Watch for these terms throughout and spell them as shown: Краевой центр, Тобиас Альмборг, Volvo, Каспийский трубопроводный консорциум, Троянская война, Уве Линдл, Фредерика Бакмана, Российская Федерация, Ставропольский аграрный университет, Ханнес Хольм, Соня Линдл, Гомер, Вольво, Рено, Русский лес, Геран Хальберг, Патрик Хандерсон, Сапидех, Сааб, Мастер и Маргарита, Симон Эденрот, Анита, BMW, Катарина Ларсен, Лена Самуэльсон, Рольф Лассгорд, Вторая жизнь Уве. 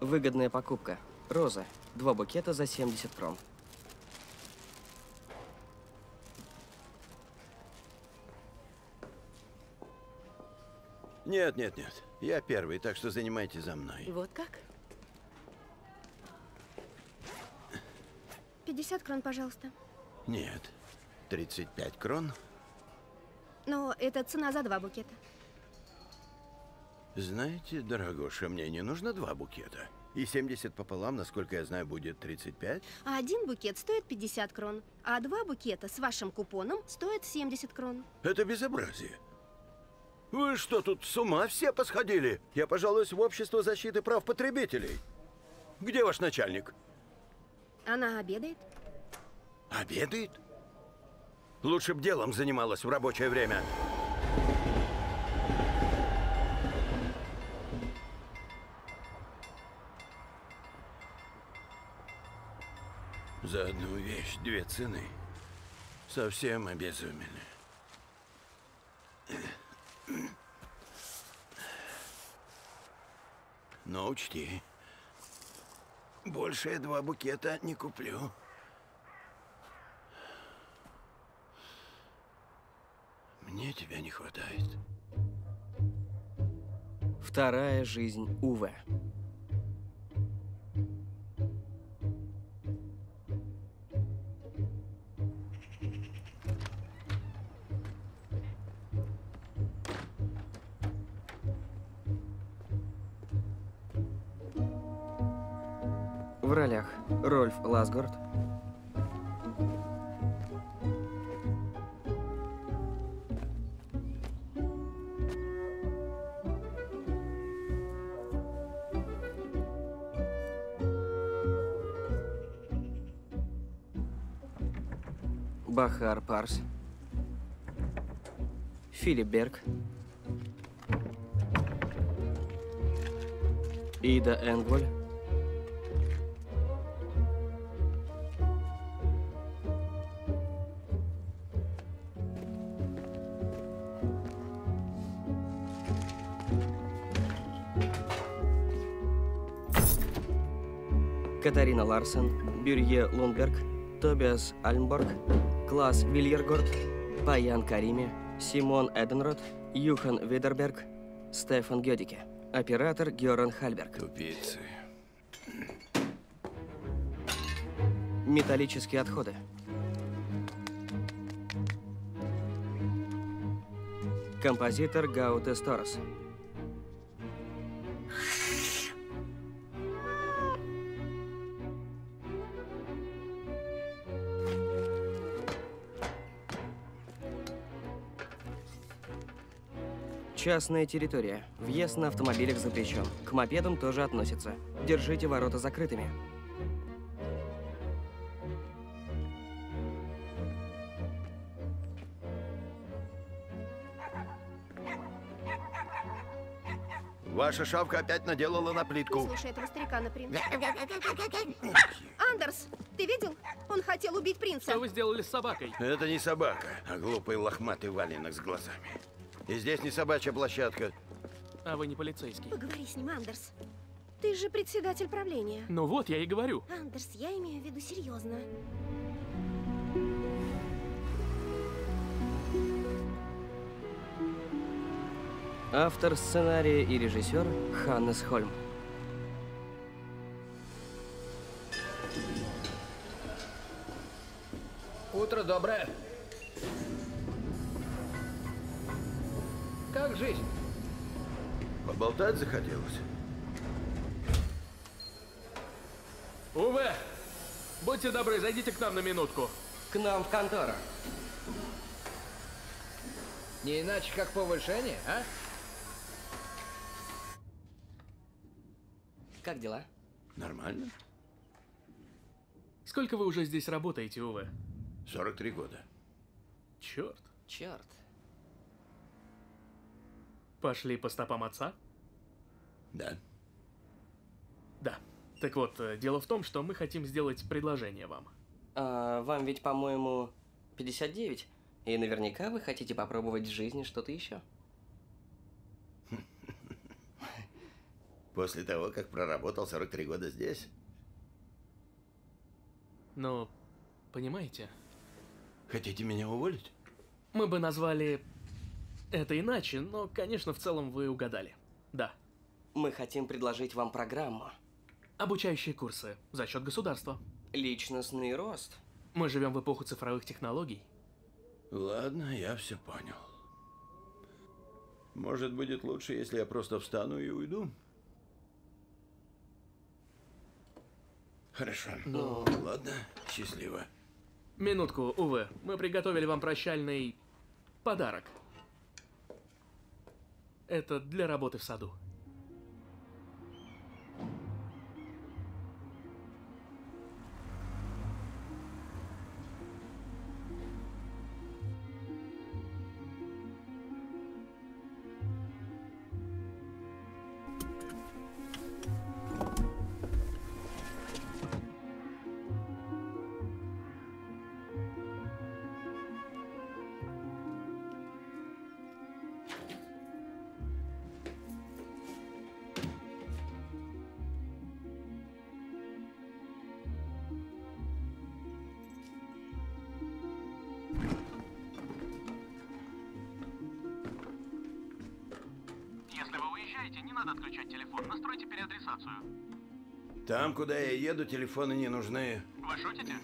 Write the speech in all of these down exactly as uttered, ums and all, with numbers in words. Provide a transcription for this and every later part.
Выгодная покупка. Роза. Два букета за семьдесят крон. Нет, нет, нет. Я первый, так что занимайтесь за мной. Вот как? пятьдесят крон, пожалуйста. Нет. тридцать пять крон. Но это цена за два букета. Знаете, дорогуша, мне не нужно два букета. И семьдесят пополам, насколько я знаю, будет тридцать пять. А один букет стоит пятьдесят крон, а два букета с вашим купоном стоят семьдесят крон. Это безобразие. Вы что, тут с ума все посходили? Я пожалуюсь в Общество защиты прав потребителей. Где ваш начальник? Она обедает. Обедает? Лучше б делом занималась в рабочее время. За одну вещь две цены. Совсем обезумели. Но учти, больше два букета не куплю. Мне тебя не хватает. Вторая жизнь Уве. В ролях Рольф Лассгорд, Бахар Парс, Филипп Берг, Ида Энгволь, Катарина Ларсен, Бюрье Лунберг, Тобиас Альмборг, Клас Вильергорд, Паян Карими, Симон Эденрот, Юхан Видерберг, Стефан Гёдике. Оператор Геран Хальберг. Тупицы. Металлические отходы. Композитор Гауте Сторас. Частная территория. Въезд на автомобилях запрещен. К мопедам тоже относится. Держите ворота закрытыми. Ваша шавка опять наделала на плитку. Слушай, этого старика, например. Андерс, ты видел? Он хотел убить принца. Что вы сделали с собакой? Это не собака, а глупый лохматый валенок с глазами. И здесь не собачья площадка. А вы не полицейский. Поговори с ним, Андерс. Ты же председатель правления. Ну вот, я и говорю. Андерс, я имею в виду серьезно. Автор сценария и режиссер Ханнес Хольм. Утро доброе. Как жизнь? Поболтать захотелось. Уве, будьте добры, зайдите к нам на минутку. К нам в контору. Не иначе, как повышение, а? Как дела? Нормально. Сколько вы уже здесь работаете, Уве? сорок три года. Черт. Черт. Пошли по стопам отца? Да. Да. Так вот, дело в том, что мы хотим сделать предложение вам. А, вам ведь, по-моему, пятьдесят девять. И наверняка вы хотите попробовать в жизни что-то еще. После того, как проработал сорок три года здесь. Ну, понимаете? Хотите меня уволить? Мы бы назвали это иначе, но, конечно, в целом вы угадали. Да. Мы хотим предложить вам программу. Обучающие курсы за счет государства. Личностный рост. Мы живем в эпоху цифровых технологий. Ладно, я все понял. Может, будет лучше, если я просто встану и уйду? Хорошо. Ну, ладно, счастливо. Минутку, Уве. Мы приготовили вам прощальный подарок. Это для работы в саду. Там, куда я еду, телефоны не нужны. Вы шутите?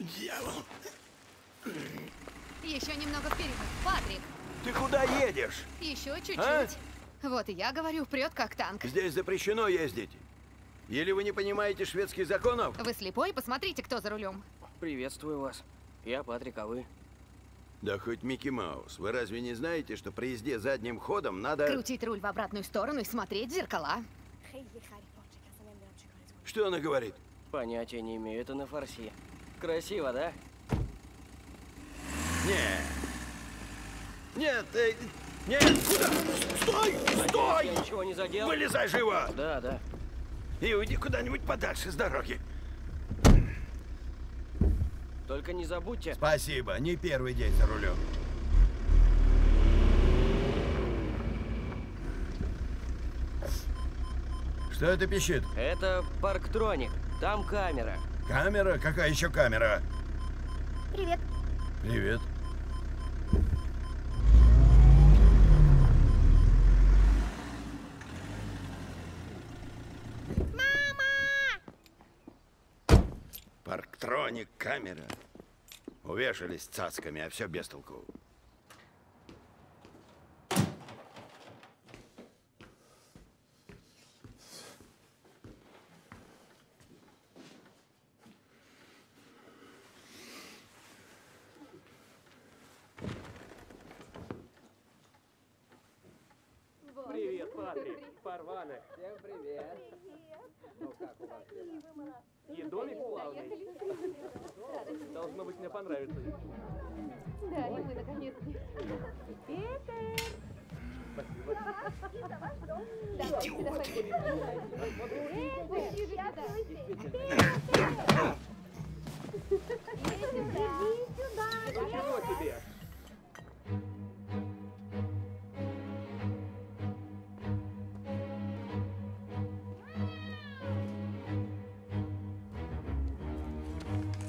Дьявол. Еще немного вперед, Патрик. Ты куда едешь? Еще чуть-чуть. А? Вот и я говорю, прет как танк. Здесь запрещено ездить. Или вы не понимаете шведских законов? Вы слепой, посмотрите, кто за рулем. Приветствую вас. Я Патрик, а вы? Да хоть Микки Маус. Вы разве не знаете, что при езде задним ходом надо... Крутить руль в обратную сторону и смотреть в зеркала. Что она говорит? Понятия не имею, это на фарси. Красиво, да? Нет. Нет, э, нет, куда? Стой, стой! Я ничего не задел. Вылезай живо! Да, да. И уйди куда-нибудь подальше с дороги. Только не забудьте. Спасибо, не первый день за рулем. Что это пищит? Это парктроник. Там камера. Камера? Какая еще камера? Привет. Привет. Мама! Парктроник, камера. Увешались цацками, а все без толку. Должно быть, мне понравится. Да, и мы наконец-то. Петер! Спасибо. Это ваш дом. Да, сюда ходите. Петер, ближе сюда. Петер! Петер, беги сюда. Чего тебе?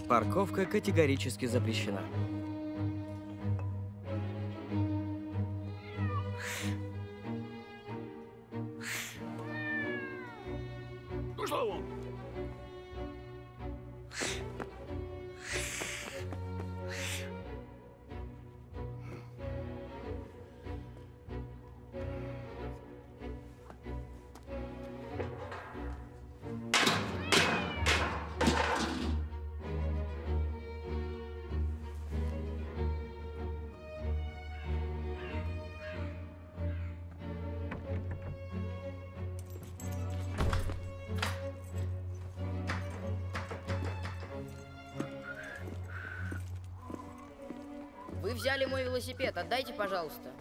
Парковка категорически запрещена. Взяли мой велосипед, отдайте, пожалуйста.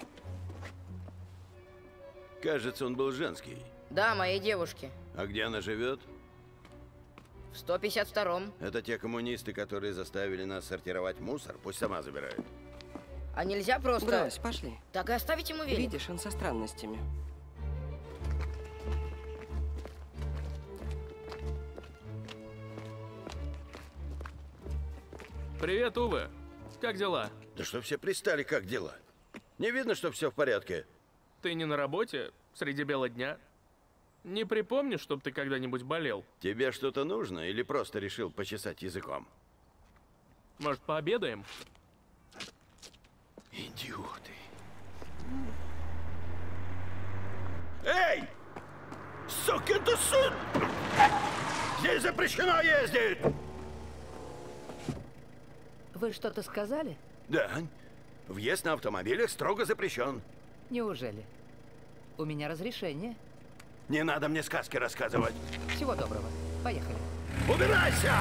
Кажется, он был женский. Да, моей девушке. А где она живет? В сто пятьдесят втором. Это те коммунисты, которые заставили нас сортировать мусор? Пусть сама забирает. А нельзя просто... Брось, пошли. Так и оставить ему велик. Видишь, он со странностями. Привет, Уве. Как дела? Да что все пристали, как дела? Не видно, что все в порядке. Ты не на работе среди бела дня? Не припомню, чтоб ты когда-нибудь болел. Тебе что-то нужно или просто решил почесать языком? Может, пообедаем? Идиоты. Эй! Сука, да суд! Здесь запрещено ездить! Вы что-то сказали? Да. Въезд на автомобилях строго запрещен. Неужели? У меня разрешение. Не надо мне сказки рассказывать. Всего доброго. Поехали. Убирайся!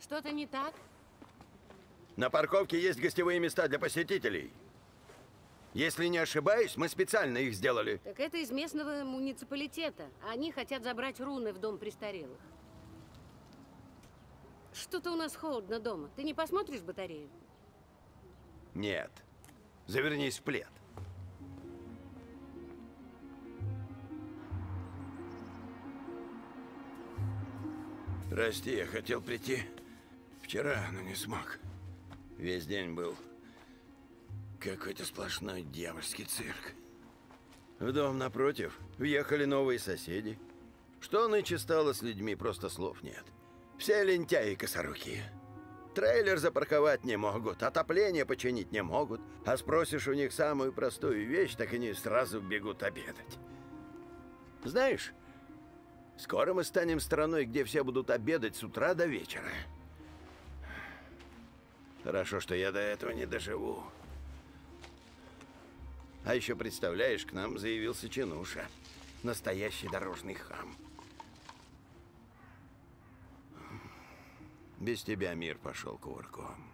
Что-то не так? На парковке есть гостевые места для посетителей. Если не ошибаюсь, мы специально их сделали. Так это из местного муниципалитета. Они хотят забрать руны в дом престарелых. Что-то у нас холодно дома. Ты не посмотришь батарею? Нет. Завернись в плед. Прости, я хотел прийти вчера, но не смог. Весь день был... Какой-то сплошной дьявольский цирк. В дом напротив въехали новые соседи. Что нынче стало с людьми, просто слов нет. Все лентяи и косоруки. Трейлер запарковать не могут, отопление починить не могут. А спросишь у них самую простую вещь, так они сразу бегут обедать. Знаешь, скоро мы станем страной, где все будут обедать с утра до вечера. Хорошо, что я до этого не доживу. А еще, представляешь, к нам заявился чинуша. Настоящий дорожный хам. Без тебя мир пошел кувырком.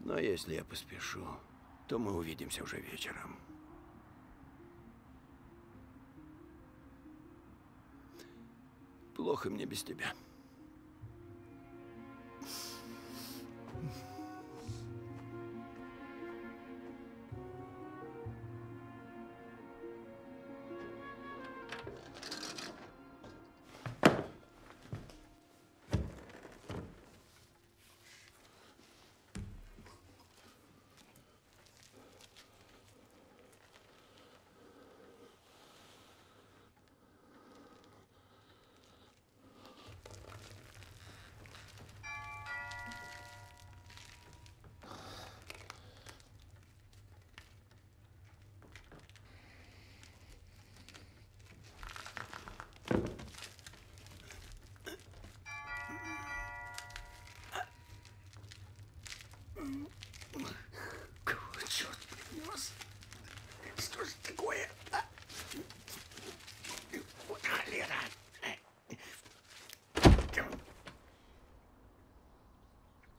Но если я поспешу, то мы увидимся уже вечером. Плохо мне без тебя.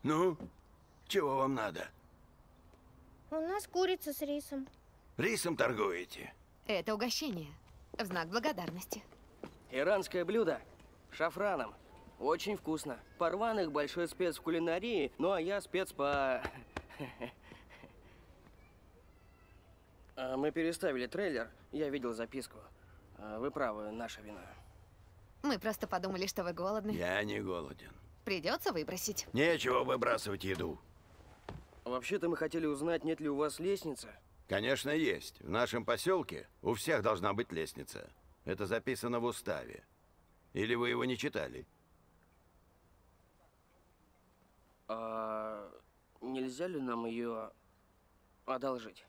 Ну, чего вам надо? У нас курица с рисом. Рисом торгуете? Это угощение. В знак благодарности. Иранское блюдо. Шафраном. Очень вкусно. Парваных большой спец в кулинарии, ну а я спец по... Мы переставили трейлер, я видел записку. Вы правы, наша вина. Мы просто подумали, что вы голодны. Я не голоден. Придется выбросить. Нечего выбрасывать еду. Вообще-то мы хотели узнать, нет ли у вас лестницы. Конечно, есть. В нашем поселке у всех должна быть лестница. Это записано в уставе. Или вы его не читали? А, нельзя ли нам ее одолжить?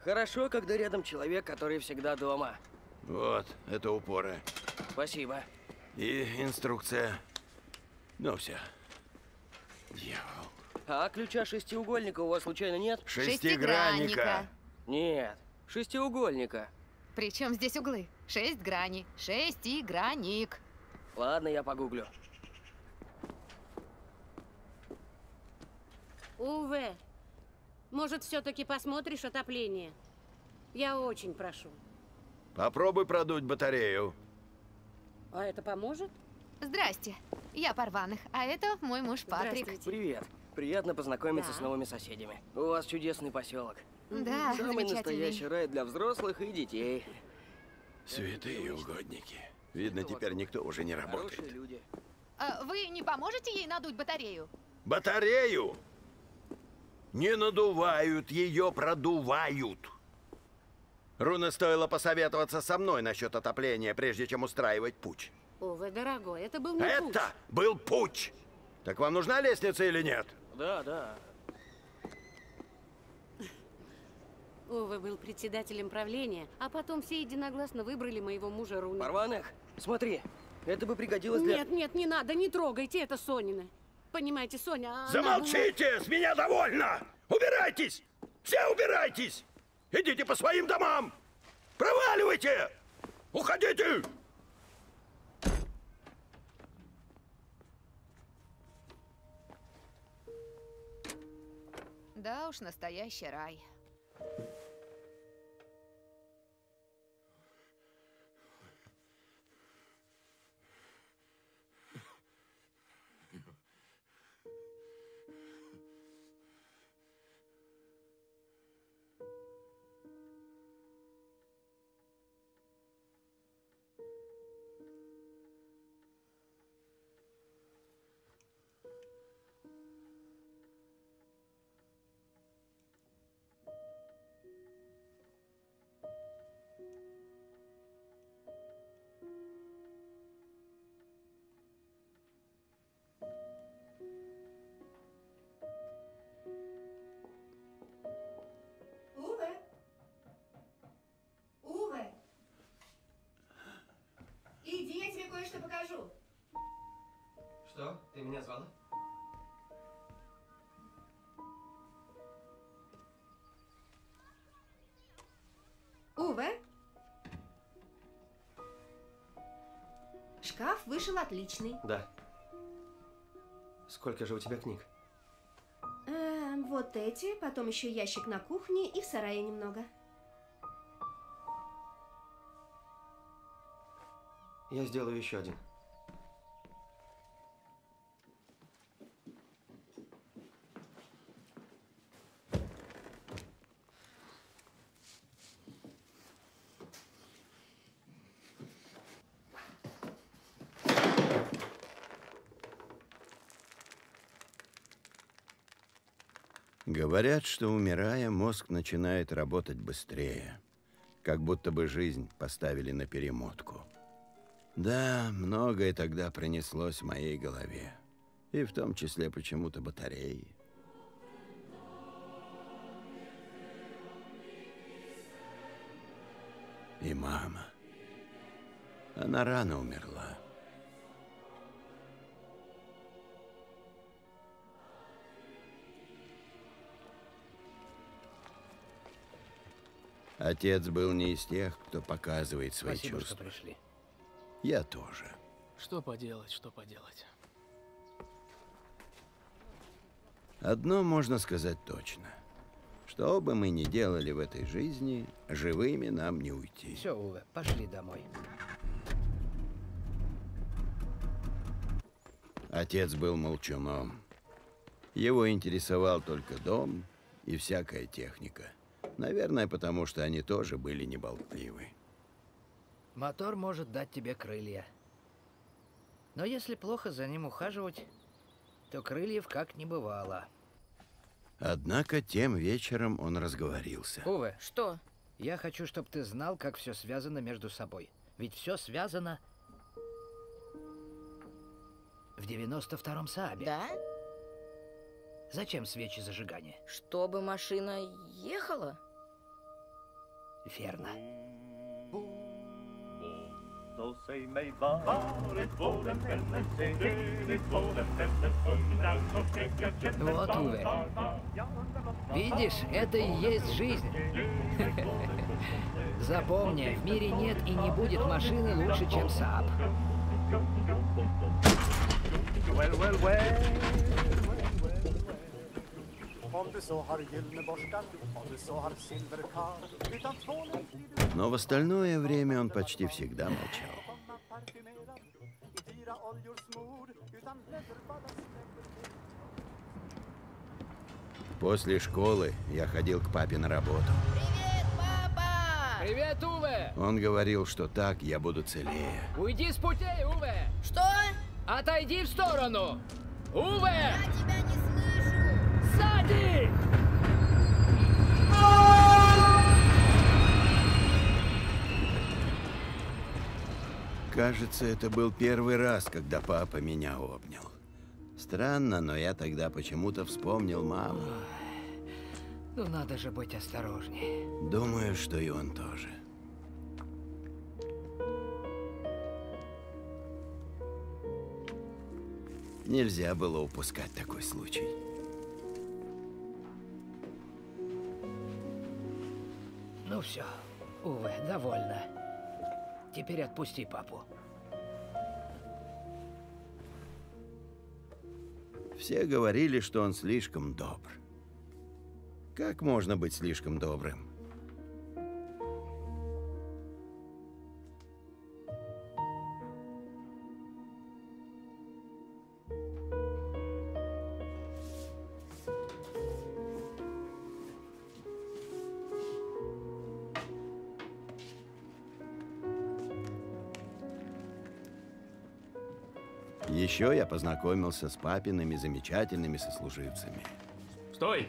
Хорошо, когда рядом человек, который всегда дома. Вот, это упоры. Спасибо. И инструкция. Ну все. Дьявол. А ключа шестиугольника у вас случайно нет? Шестигранника. Нет, шестиугольника. Причем здесь углы? Шесть граней. Шестигранник. Ладно, я погуглю. Уве. Может, все-таки посмотришь отопление? Я очень прошу. Попробуй продуть батарею. А это поможет? Здрасте. Я Парваных, а это мой муж Патрик. Привет. Приятно познакомиться да. с новыми соседями. У вас чудесный поселок. Да, самый настоящий рай для взрослых и детей. Святые угодники. Видно, теперь никто уже не работает. Люди. А вы не поможете ей надуть батарею? Батарею? Не надувают, ее продувают. Руне стоило посоветоваться со мной насчет отопления, прежде чем устраивать путч. Увы, дорогой, это был не это путч. Это был путч! Так вам нужна лестница или нет? Да, да. Уве был председателем правления, а потом все единогласно выбрали моего мужа Руна. Парваных, смотри, это бы пригодилось для... Нет, нет, не надо, не трогайте, это Сонина. Понимаете, Соня... Замолчите, она... с меня довольно! Убирайтесь! Все убирайтесь! Идите по своим домам! Проваливайте! Уходите! Да уж, настоящий рай. Покажу. Что? Ты меня звала? Уве. Шкаф вышел отличный. Да. Сколько же у тебя книг? Э, вот эти, потом еще ящик на кухне и в сарае немного. Я сделаю еще один. Говорят, что, умирая, мозг начинает работать быстрее, как будто бы жизнь поставили на перемотку. Да, многое тогда принеслось в моей голове, и в том числе почему-то батареи. И мама. Она рано умерла. Отец был не из тех, кто показывает свои чувства. Спасибо, что пришли. Я тоже. Что поделать, что поделать. Одно можно сказать точно. Что бы мы ни делали в этой жизни, живыми нам не уйти. Все, Уве, пошли домой. Отец был молчуном. Его интересовал только дом и всякая техника. Наверное, потому что они тоже были неболтливы. Мотор может дать тебе крылья. Но если плохо за ним ухаживать, то крыльев как не бывало. Однако тем вечером он разговорился. Уве, что? Я хочу, чтобы ты знал, как все связано между собой. Ведь все связано в девяносто втором Саабе. Да? Зачем свечи зажигания? Чтобы машина ехала? Верно. Вот, Уве. Видишь, это и есть жизнь. Запомни, в мире нет и не будет машины лучше, чем Сааб. Но в остальное время он почти всегда молчал. После школы я ходил к папе на работу. Привет, папа! Привет, Уве! Он говорил, что так я буду целее. Уйди с путей, Уве! Что? Отойди в сторону! Уве! Я тебя не слышу! Сзади! Кажется, это был первый раз, когда папа меня обнял. Странно, но я тогда почему-то вспомнил маму. Ой, ну надо же быть осторожнее. Думаю, что и он тоже. Нельзя было упускать такой случай. Ну все, Уве, довольно. Теперь отпусти папу. Все говорили, что он слишком добр. Как можно быть слишком добрым? Еще я познакомился с папиными замечательными сослуживцами. Стой!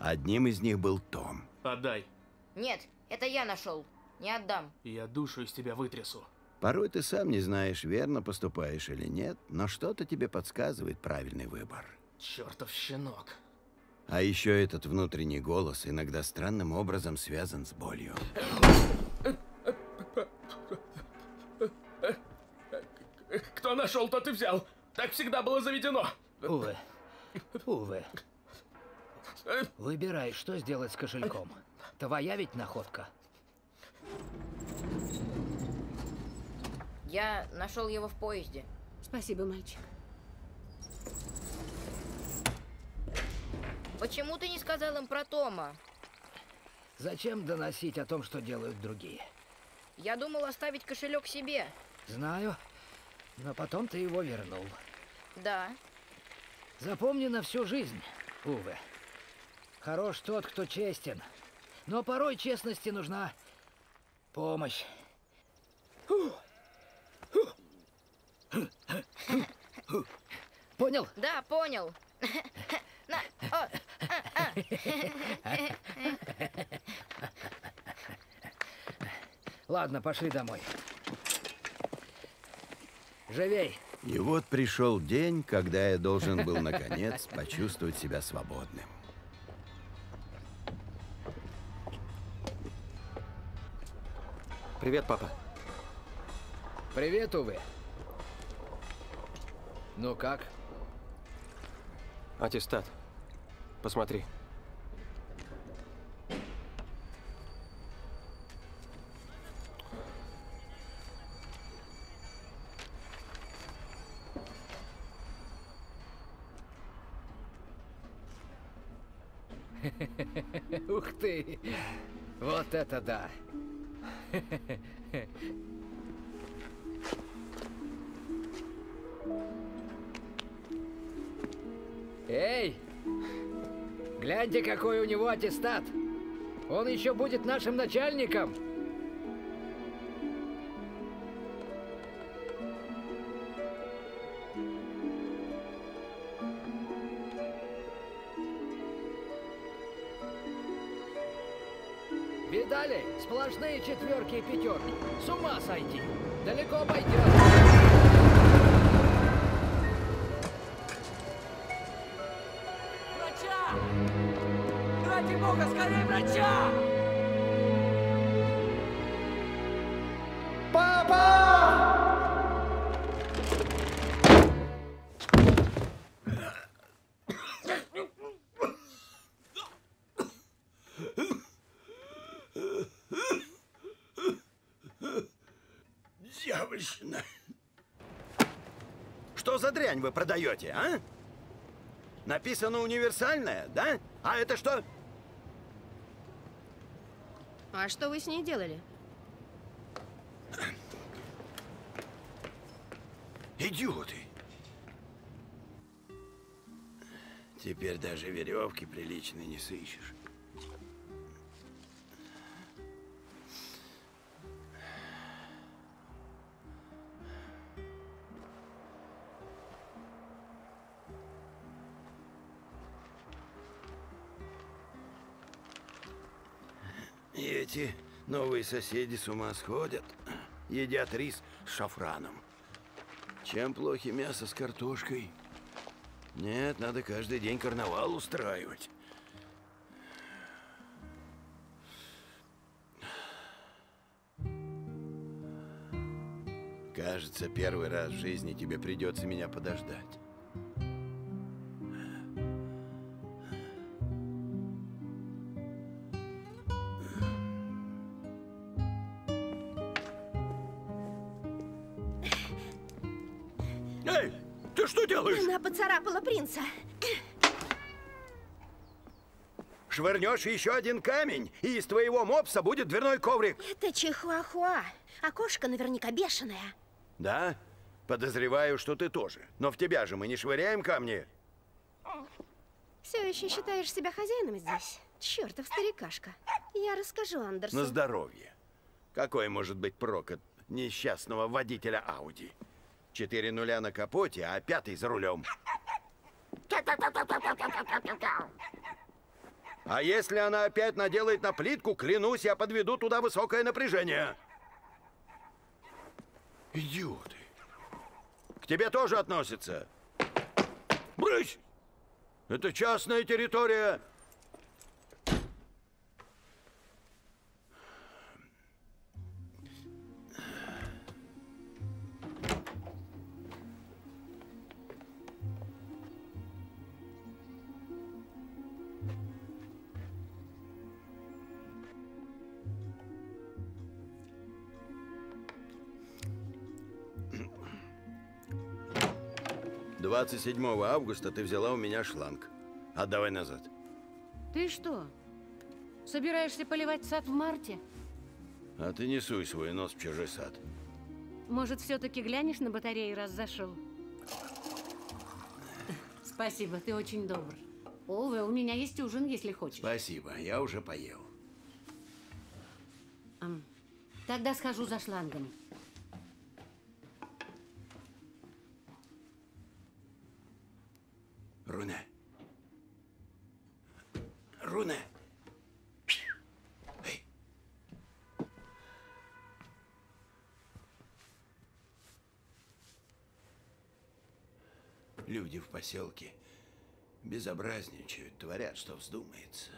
Одним из них был Том. Отдай. Нет, это я нашел. Не отдам. Я душу из тебя вытрясу. Порой ты сам не знаешь, верно поступаешь или нет, но что-то тебе подсказывает правильный выбор. Чертов щенок. А еще этот внутренний голос иногда странным образом связан с болью. Кто нашел, тот и взял. Так всегда было заведено. Уве, Уве, выбирай, что сделать с кошельком. Твоя ведь находка. Я нашел его в поезде. Спасибо, мальчик. Почему ты не сказал им про Тома? Зачем доносить о том, что делают другие? Я думал оставить кошелек себе. Знаю. Но потом ты его вернул. Да. Запомни на всю жизнь, Уве. Хорош тот, кто честен. Но порой честности нужна помощь. Понял? Да, понял. На. О. А, а. Ладно, пошли домой. Живей. И вот пришел день, когда я должен был, наконец, почувствовать себя свободным. Привет, папа. Привет, Уве. Ну как? Аттестат. Посмотри. Ух ты! Вот это да! Эй! Гляньте, какой у него аттестат! Он еще будет нашим начальником! Видали? Сплошные четверки и пятерки. С ума сойти! Далеко пойдет! Бога, скорее врача! Папа! Дьявольщина! Что за дрянь вы продаете, а? Написано универсальное, да? А это что? А что вы с ней делали? Идиоты! Теперь даже веревки приличные не сыщешь. Эти новые соседи с ума сходят, едят рис с шафраном. Чем плохо мясо с картошкой? Нет, надо каждый день карнавал устраивать. Кажется, первый раз в жизни тебе придется меня подождать. Поцарапала принца. Швырнешь еще один камень, и из твоего мопса будет дверной коврик. Это чихуахуа. А кошка наверняка бешеная. Да? Подозреваю, что ты тоже. Но в тебя же мы не швыряем камни. Все еще считаешь себя хозяином здесь? Чертов старикашка. Я расскажу Андерсу. На здоровье. Какой может быть прок от несчастного водителя Ауди? Четыре нуля на капоте, а пятый за рулем. А если она опять наделает на плитку, клянусь, я подведу туда высокое напряжение. Идиоты. К тебе тоже относятся. Брысь! Это частная территория. двадцать седьмого августа ты взяла у меня шланг. Отдавай назад. Ты что, собираешься поливать сад в марте? А ты не суй свой нос в чужой сад. Может, все-таки глянешь на батарею, раз зашел? Спасибо, ты очень добр. Уве, у меня есть ужин, если хочешь. Спасибо, я уже поел. Тогда схожу за шлангом. Руне. Руне. Эй. Люди в поселке безобразничают, творят, что вздумается.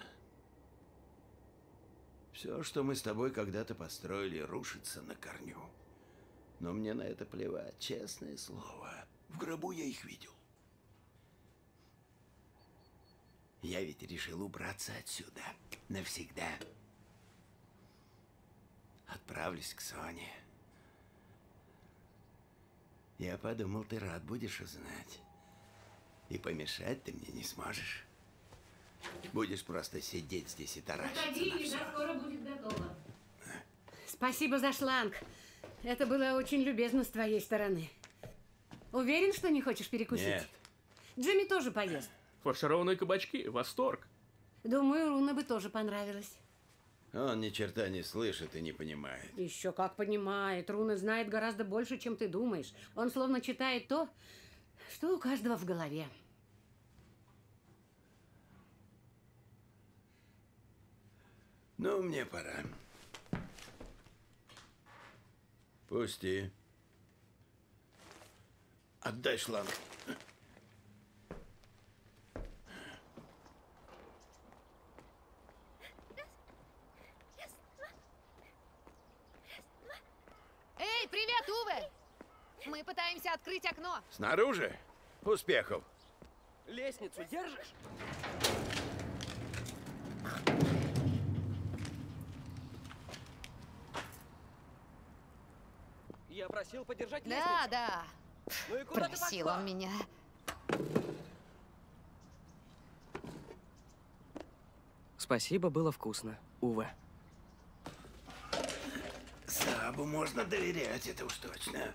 Все, что мы с тобой когда-то построили, рушится на корню. Но мне на это плевать, честное слово. В гробу я их видел. Я ведь решил убраться отсюда навсегда. Отправлюсь к Соне. Я подумал, ты рад будешь узнать. И помешать ты мне не сможешь. Будешь просто сидеть здесь и таращиться. Погоди, еда скоро будет готова. Спасибо за шланг. Это было очень любезно с твоей стороны. Уверен, что не хочешь перекусить? Нет. Джимми тоже поест. Фаршированные кабачки. Восторг. Думаю, Руна бы тоже понравилась. Он ни черта не слышит и не понимает. Еще как понимает. Руна знает гораздо больше, чем ты думаешь. Он словно читает то, что у каждого в голове. Ну, мне пора. Пусти. Отдай шланг. Эй, привет, Уве! Мы пытаемся открыть окно. Снаружи? Успехов. Лестницу держишь? Я просил подержать да, лестницу. Да, да. Ну и куда просил он меня. Спасибо, было вкусно, Уве. Саабу можно доверять, это уж точно.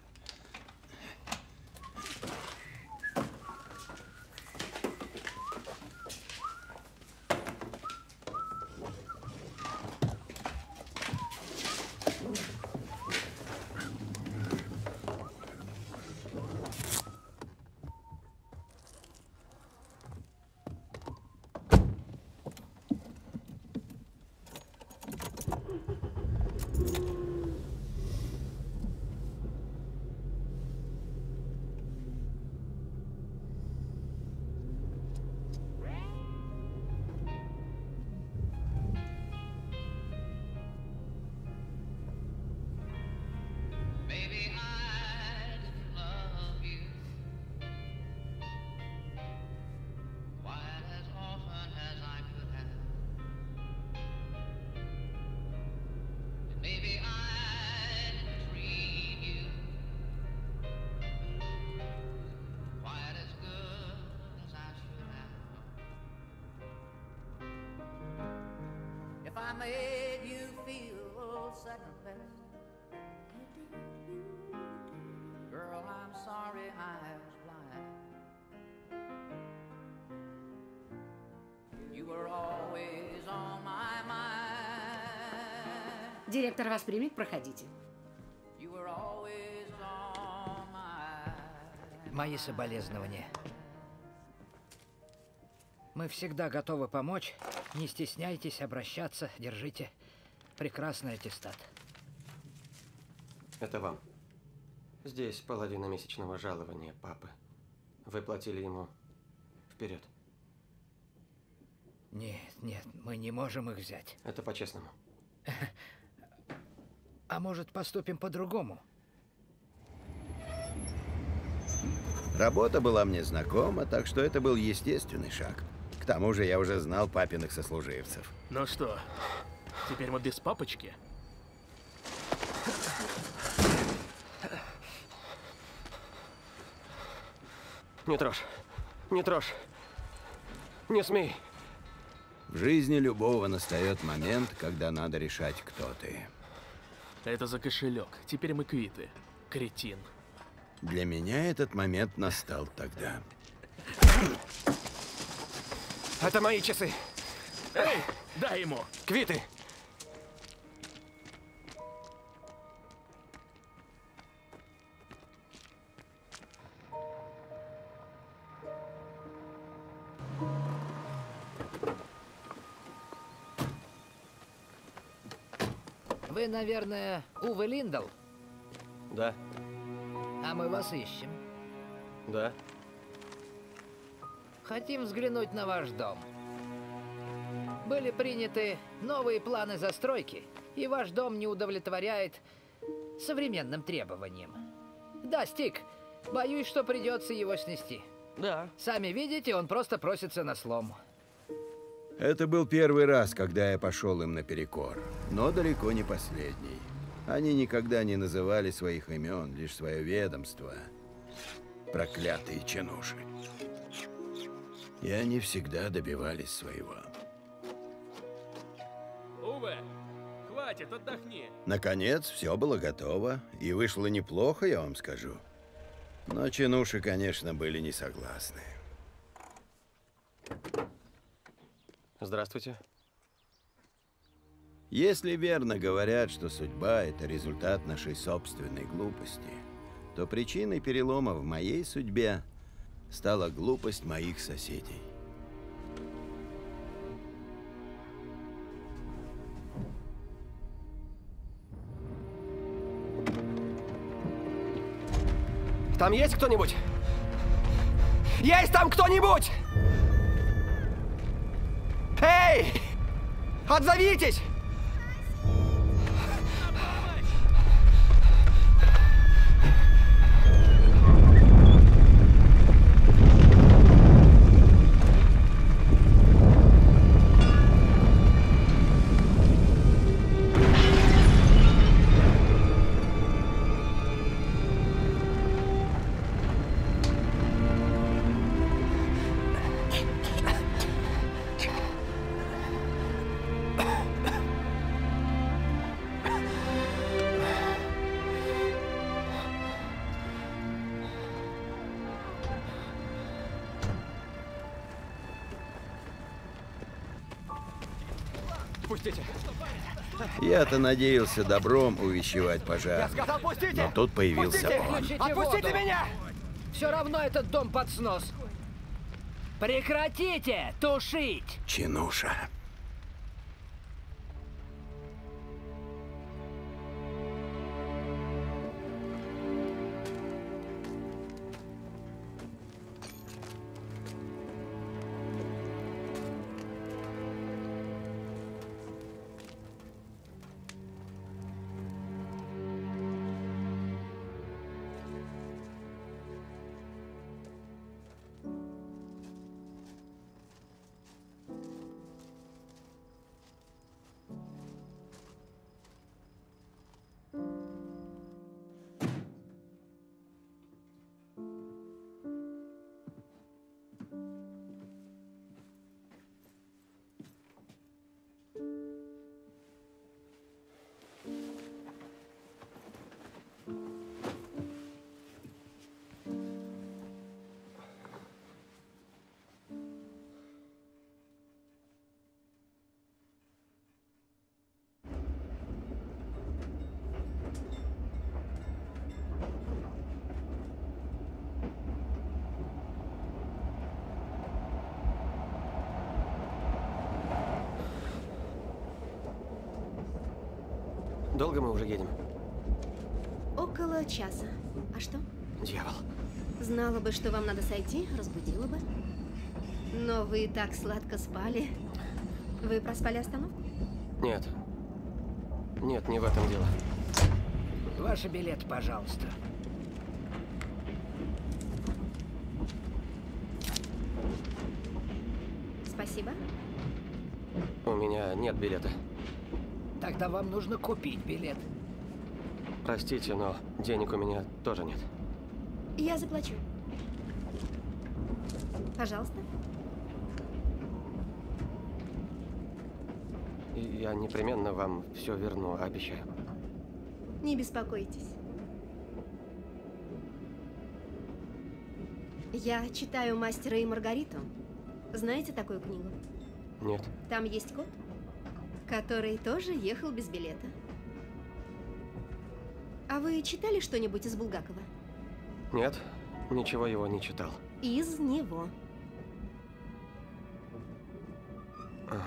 Made you feel second best, girl. I'm sorry I was blind. You were always on my mind. Директор вас примет, проходите. You were always on my mind. Мои соболезнования. Мы всегда готовы помочь. Не стесняйтесь обращаться, держите. Прекрасный аттестат. Это вам. Здесь половина месячного жалования папы. Вы платили ему вперед. Нет, нет, мы не можем их взять. Это по-честному. А может, поступим по-другому? Работа была мне знакома, так что это был естественный шаг. К тому же я уже знал папиных сослуживцев. Ну что, теперь мы без папочки? Не трожь, не трожь, не смей. В жизни любого настает момент, когда надо решать, кто ты. Это за кошелек, теперь мы квиты, кретин. Для меня этот момент настал тогда. Это мои часы. Эй, дай ему. Квиты. Вы, наверное, Уве Линдл? Да. А мы вас ищем. Да. Хотим взглянуть на ваш дом. Были приняты новые планы застройки, и ваш дом не удовлетворяет современным требованиям. Да, Стик, боюсь, что придется его снести. Да. Сами видите, он просто просится на слом. Это был первый раз, когда я пошел им наперекор, но далеко не последний. Они никогда не называли своих имен, лишь свое ведомство. Проклятые чинуши. И они всегда добивались своего. Уве, хватит, отдохни. Наконец, все было готово. И вышло неплохо, я вам скажу. Но чинуши, конечно, были не согласны. Здравствуйте. Если верно говорят, что судьба – это результат нашей собственной глупости, то причиной перелома в моей судьбе стала глупость моих соседей. Там есть кто-нибудь? Есть там кто-нибудь? Эй! Отзовитесь! Я-то надеялся добром увещевать пожар, но тут появился он. Отпустите меня! Все равно этот дом под снос. Прекратите тушить! Чинуша. Долго мы уже едем? Около часа. А что? Дьявол. Знала бы, что вам надо сойти, разбудила бы. Но вы так сладко спали. Вы проспали остановку? Нет. Нет, не в этом дело. Ваш билет, пожалуйста. Спасибо. У меня нет билета. Тогда вам нужно купить билет. Простите, но денег у меня тоже нет. Я заплачу. Пожалуйста. Я непременно вам все верну, обещаю. Не беспокойтесь. Я читаю «Мастера и Маргариту». Знаете такую книгу? Нет. Там есть кот, который тоже ехал без билета. А вы читали что-нибудь из Булгакова? Нет, ничего его не читал. Из него. Ага.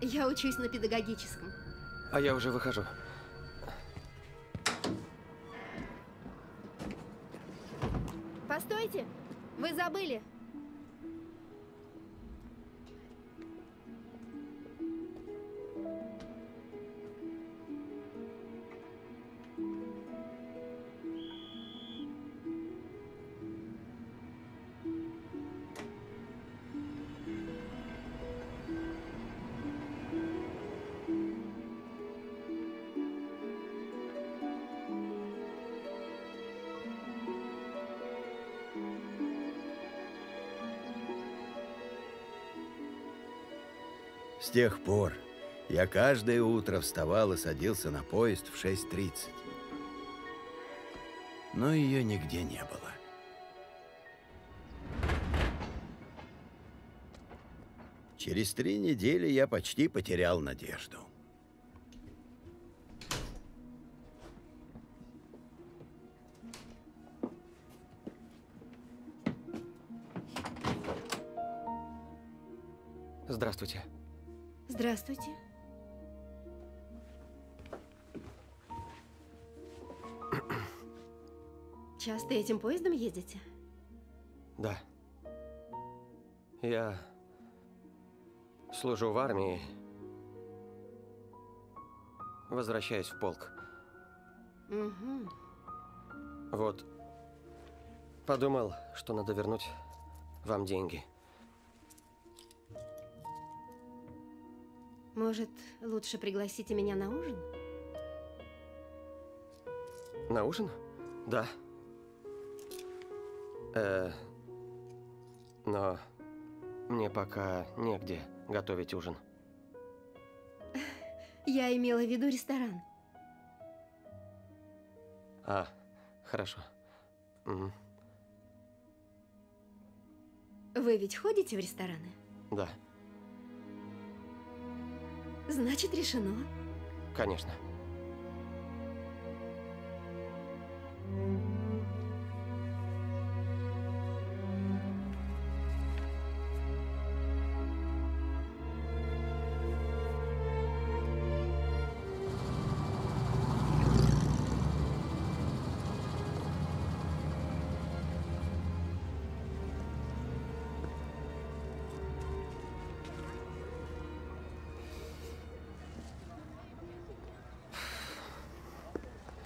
Я учусь на педагогическом. А я уже выхожу. Постойте, вы забыли. С тех пор я каждое утро вставал и садился на поезд в шесть тридцать. Но ее нигде не было. Через три недели я почти потерял надежду. Здравствуйте. Здравствуйте. Часто этим поездом едете? Да. Я служу в армии, возвращаюсь в полк. Угу. Вот, подумал, что надо вернуть вам деньги. Может, лучше пригласите меня на ужин? На ужин? Да. Э, но мне пока негде готовить ужин. Я имела в виду ресторан. А, хорошо. Угу. Вы ведь ходите в рестораны? Да. Значит, решено. Конечно.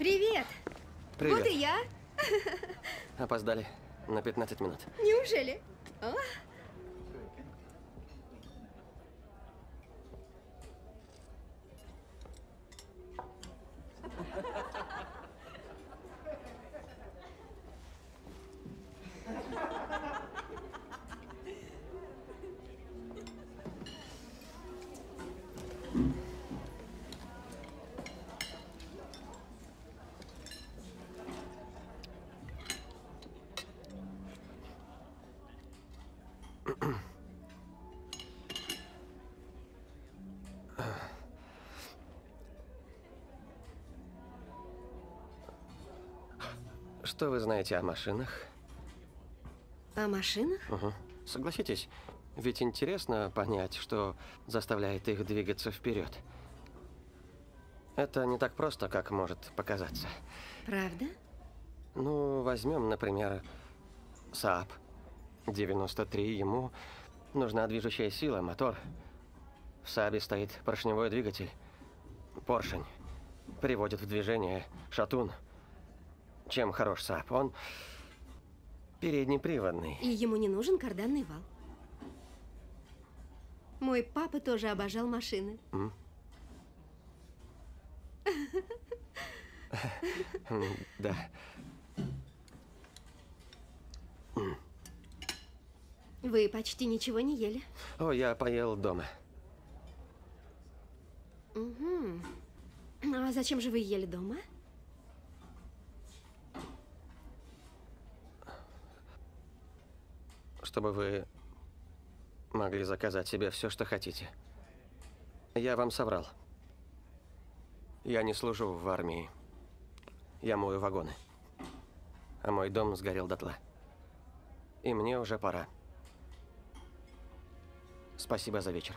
Привет. Вот и я. Опоздали на пятнадцать минут. Неужели? О. Что вы знаете о машинах? О машинах? Угу. Согласитесь, ведь интересно понять, что заставляет их двигаться вперед. Это не так просто, как может показаться. Правда? Ну, возьмем, например, Сааб. девяносто три, ему нужна движущая сила, мотор. В Саабе стоит поршневой двигатель, поршень, приводит в движение шатун. Чем хорош Сааб? Он переднеприводный. И ему не нужен карданный вал. Мой папа тоже обожал машины. Mm. Да. Вы почти ничего не ели. О, я поел дома. Угу. А зачем же вы ели дома? Чтобы вы могли заказать себе все, что хотите. Я вам соврал. Я не служу в армии. Я мою вагоны. А мой дом сгорел дотла. И мне уже пора. Спасибо за вечер.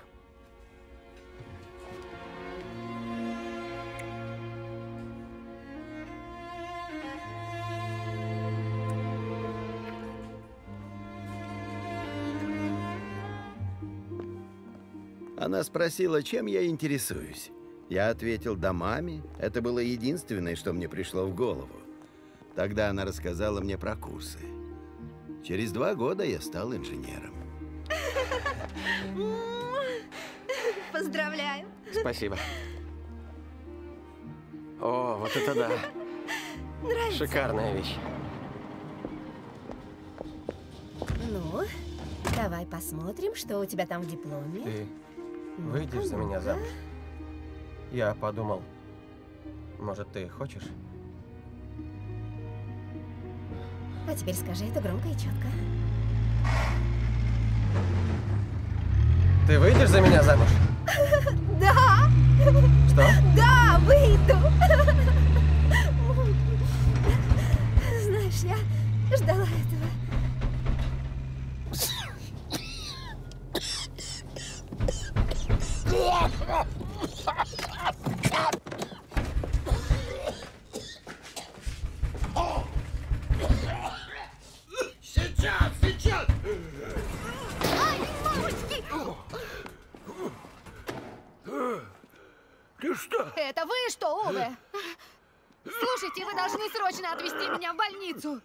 Она спросила, чем я интересуюсь. Я ответил домами. Это было единственное, что мне пришло в голову. Тогда она рассказала мне про курсы. Через два года я стал инженером. Поздравляю. Спасибо. О, вот это да. Нравится. Шикарная вещь. Ну, давай посмотрим, что у тебя там в дипломе. Ты Выйдешь за меня замуж? Я подумал, может, ты хочешь? А теперь скажи это громко и четко. Ты выйдешь за меня замуж? Да! Что? Да, выйду! Знаешь, я ждала этого. Сейчас, сейчас! Ай, мамочки! Ты что? Это вы что, Уве? Слушайте, вы должны срочно отвезти меня в больницу.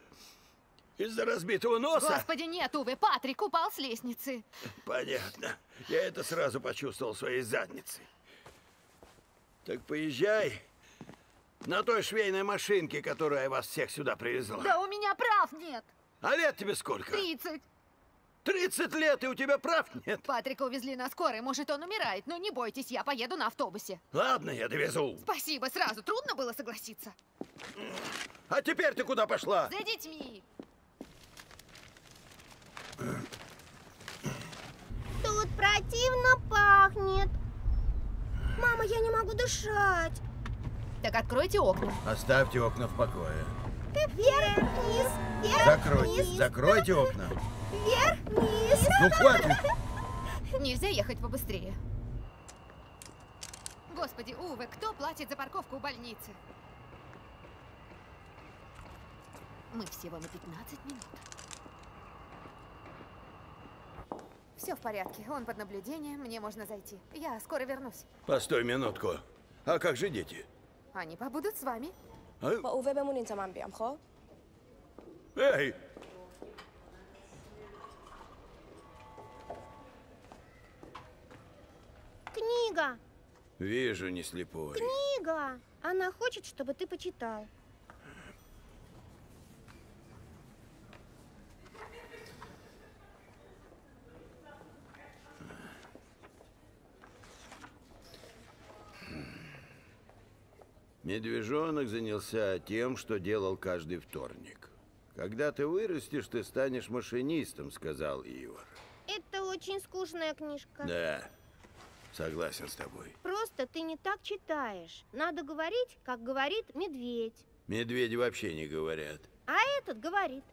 Из-за разбитого носа? Господи, нет, Уве, Патрик упал с лестницы. Понятно. Я это сразу почувствовал своей задницей. Так поезжай на той швейной машинке, которая вас всех сюда привезла. Да у меня прав нет. А лет тебе сколько? Тридцать. Тридцать лет, и у тебя прав нет? Патрика увезли на скорой, может, он умирает. Но не бойтесь, я поеду на автобусе. Ладно, я довезу. Спасибо, сразу трудно было согласиться. А теперь ты куда пошла? За детьми. Тут противно пахнет. Мама, я не могу дышать. Так откройте окна. Оставьте окна в покое. Вверх, вниз, вверх, закройте, вниз. Закройте окна. Вверх, вниз. Ну хватит. Нельзя ехать побыстрее. Господи, Уве, кто платит за парковку у больницы? Мы всего на пятнадцать минут. Все в порядке. Он под наблюдением. Мне можно зайти. Я скоро вернусь. Постой минутку. А как же дети? Они побудут с вами. А? Эй! Книга! Вижу, не слепой. Книга! Она хочет, чтобы ты почитал. Медвежонок занялся тем, что делал каждый вторник. Когда ты вырастешь, ты станешь машинистом, сказал Ивар. Это очень скучная книжка. Да, согласен с тобой. Просто ты не так читаешь. Надо говорить, как говорит медведь. Медведи вообще не говорят. А этот говорит.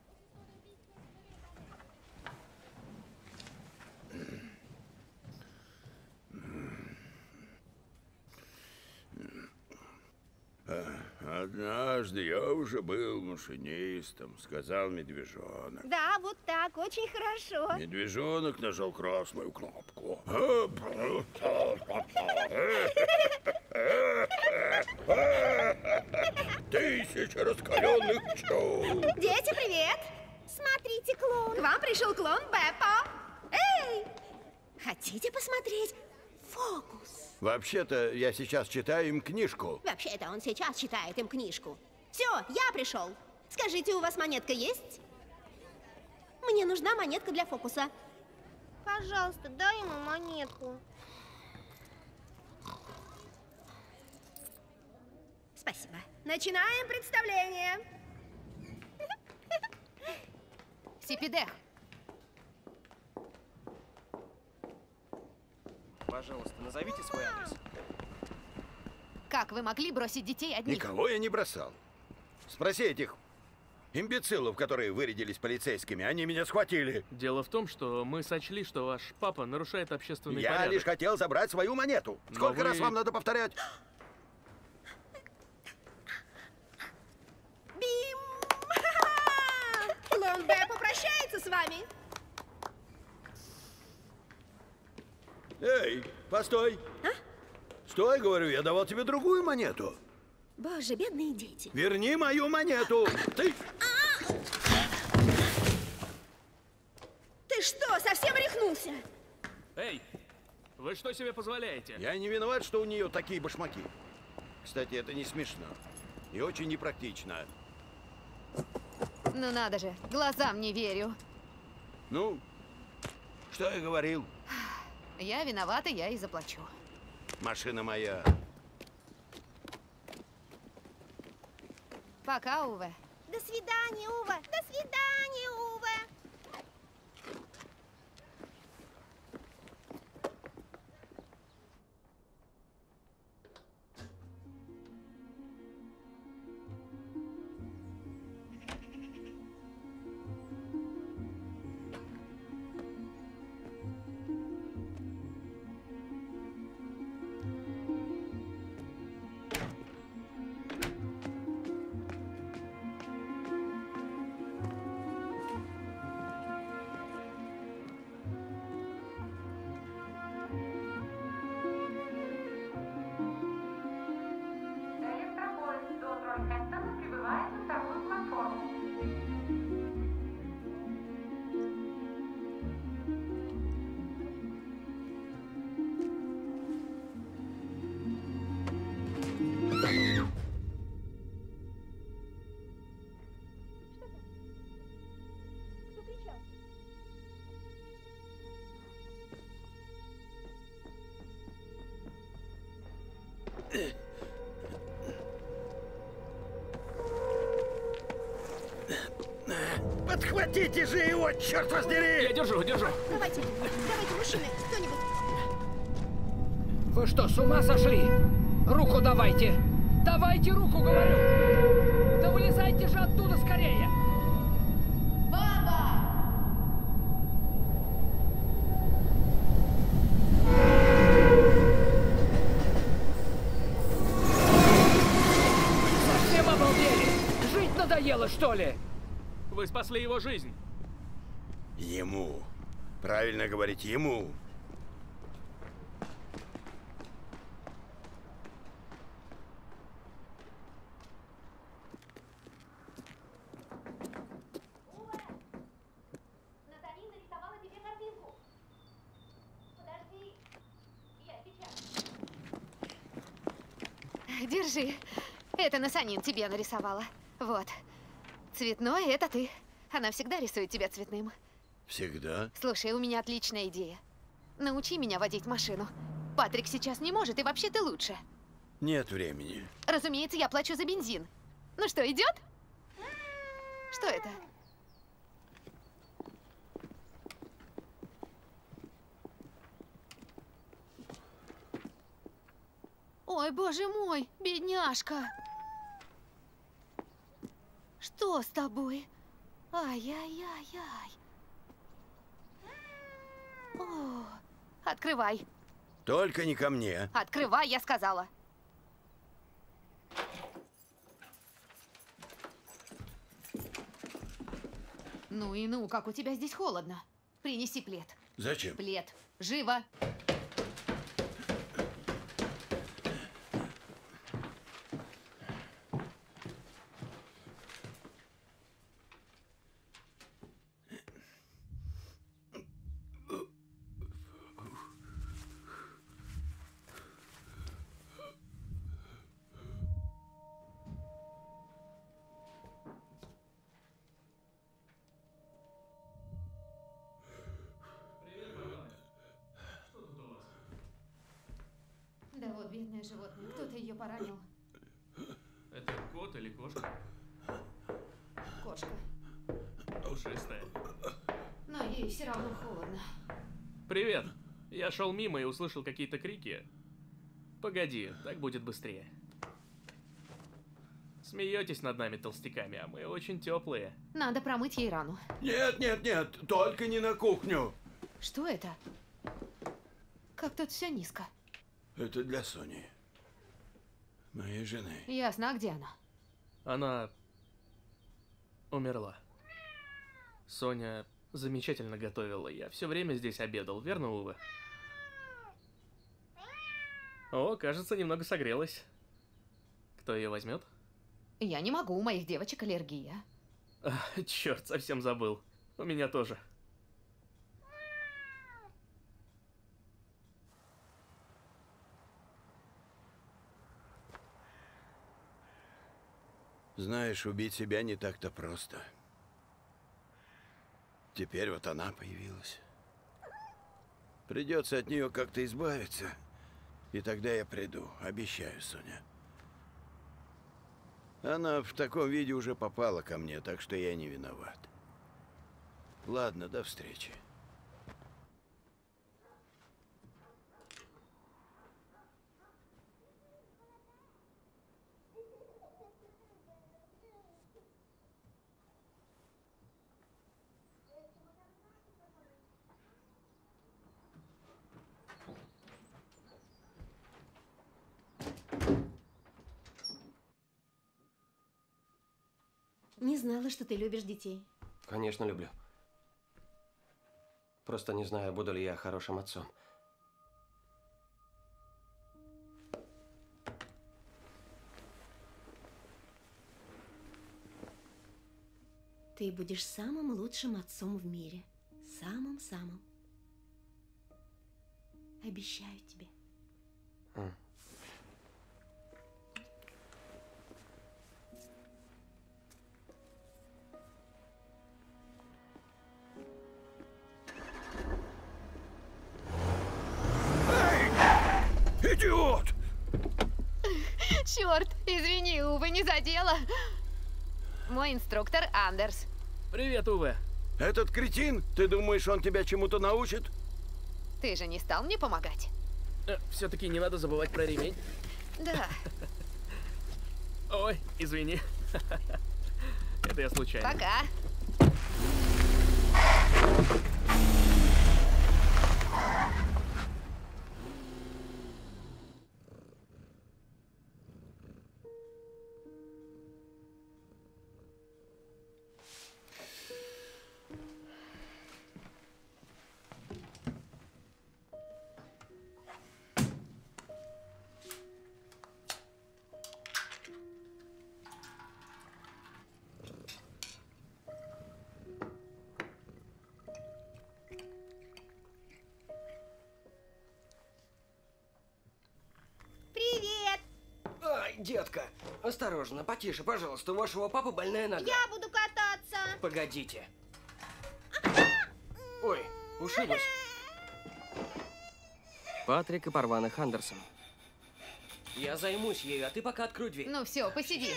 Однажды я уже был машинистом, сказал медвежонок. Да, вот так, очень хорошо. Медвежонок нажал красную кнопку. Тысяча раскаленных пчел. Дети, привет! Смотрите, клоун. К вам пришел клоун Беппа. Эй! Хотите посмотреть? Фокус. Вообще-то я сейчас читаю им книжку. Вообще-то он сейчас читает им книжку. Все, я пришел. Скажите, у вас монетка есть? Мне нужна монетка для фокуса. Пожалуйста, дай ему монетку. Спасибо. Начинаем представление. Сипидех. Пожалуйста, назовите свой адрес. Как вы могли бросить детей одних? Никого я не бросал. Спроси этих имбецилов, которые вырядились полицейскими. Они меня схватили. Дело в том, что мы сочли, что ваш папа нарушает общественный я порядок. Я лишь хотел забрать свою монету. Но Сколько вы... раз вам надо повторять? Бим! Клоун Б попрощается с вами. Эй, постой! А? Стой, говорю, я давал тебе другую монету. Боже, бедные дети. Верни мою монету! Ты... А! Ты что, совсем рехнулся? Эй, вы что себе позволяете? Я не виноват, что у нее такие башмаки. Кстати, это не смешно. И очень непрактично. Ну надо же, глазам не верю. Ну, что я говорил? Я виновата, я и заплачу. Машина моя. Пока, Уве. До свидания, Уве. До свидания, Уве. Подхватите же его, черт вас дери! Я держу, держу. Давайте, давайте, мужчины, кто-нибудь. Вы что, с ума сошли? Руку давайте. Давайте руку, говорю. Да вылезайте же оттуда скорее. Что ли? Вы спасли его жизнь. Ему. Правильно говорить, ему. Держи. Это Насанин тебе нарисовала. Вот. Цветное — это ты. Она всегда рисует тебя цветным. Всегда? Слушай, у меня отличная идея. Научи меня водить машину. Патрик сейчас не может, и вообще ты лучше. Нет времени. Разумеется, я плачу за бензин. Ну что, идет? Что это? Ой, боже мой, бедняжка. Что с тобой? Ай-яй-яй-яй. О, открывай. Только не ко мне. Открывай, я сказала. Ну и ну, как у тебя здесь холодно. Принеси плед. Зачем? Плед. Живо. Животное. Кто-то ее поранил. Это кот или кошка? Кошка. Пушистая. Но ей все равно холодно. Привет. Я шел мимо и услышал какие-то крики. Погоди, так будет быстрее. Смеетесь над нами, толстяками, а мы очень теплые. Надо промыть ей рану. Нет, нет, нет, только не на кухню. Что это? Как тут все низко. Это для Сони. Моей жены. Ясно, а где она? Она умерла. Соня замечательно готовила. Я все время здесь обедал, верно, Уве? О, кажется, немного согрелась. Кто ее возьмет? Я не могу, у моих девочек аллергия. А, черт, совсем забыл. У меня тоже. Знаешь, убить себя не так-то просто. Теперь вот она появилась. Придется от нее как-то избавиться. И тогда я приду. Обещаю, Соня. Она в таком виде уже попала ко мне, так что я не виноват. Ладно, до встречи. Не знала, что ты любишь детей. Конечно, люблю. Просто не знаю, буду ли я хорошим отцом. Ты будешь самым лучшим отцом в мире. Самым-самым. Обещаю тебе. Mm. Идиот! Черт, извини, Уве, не задела. Мой инструктор Андерс. Привет, Уве. Этот кретин, ты думаешь, он тебя чему-то научит? Ты же не стал мне помогать. Э, Все-таки не надо забывать про ремень. Да. Ой, извини. Это я случайно. Пока. Детка, осторожно, потише, пожалуйста, у вашего папы больная нога. Я буду кататься. Погодите. Ой, ушиблась. Патрик и Парвана Хандерсон. Я займусь ею, а ты пока открой дверь. Ну все, посиди.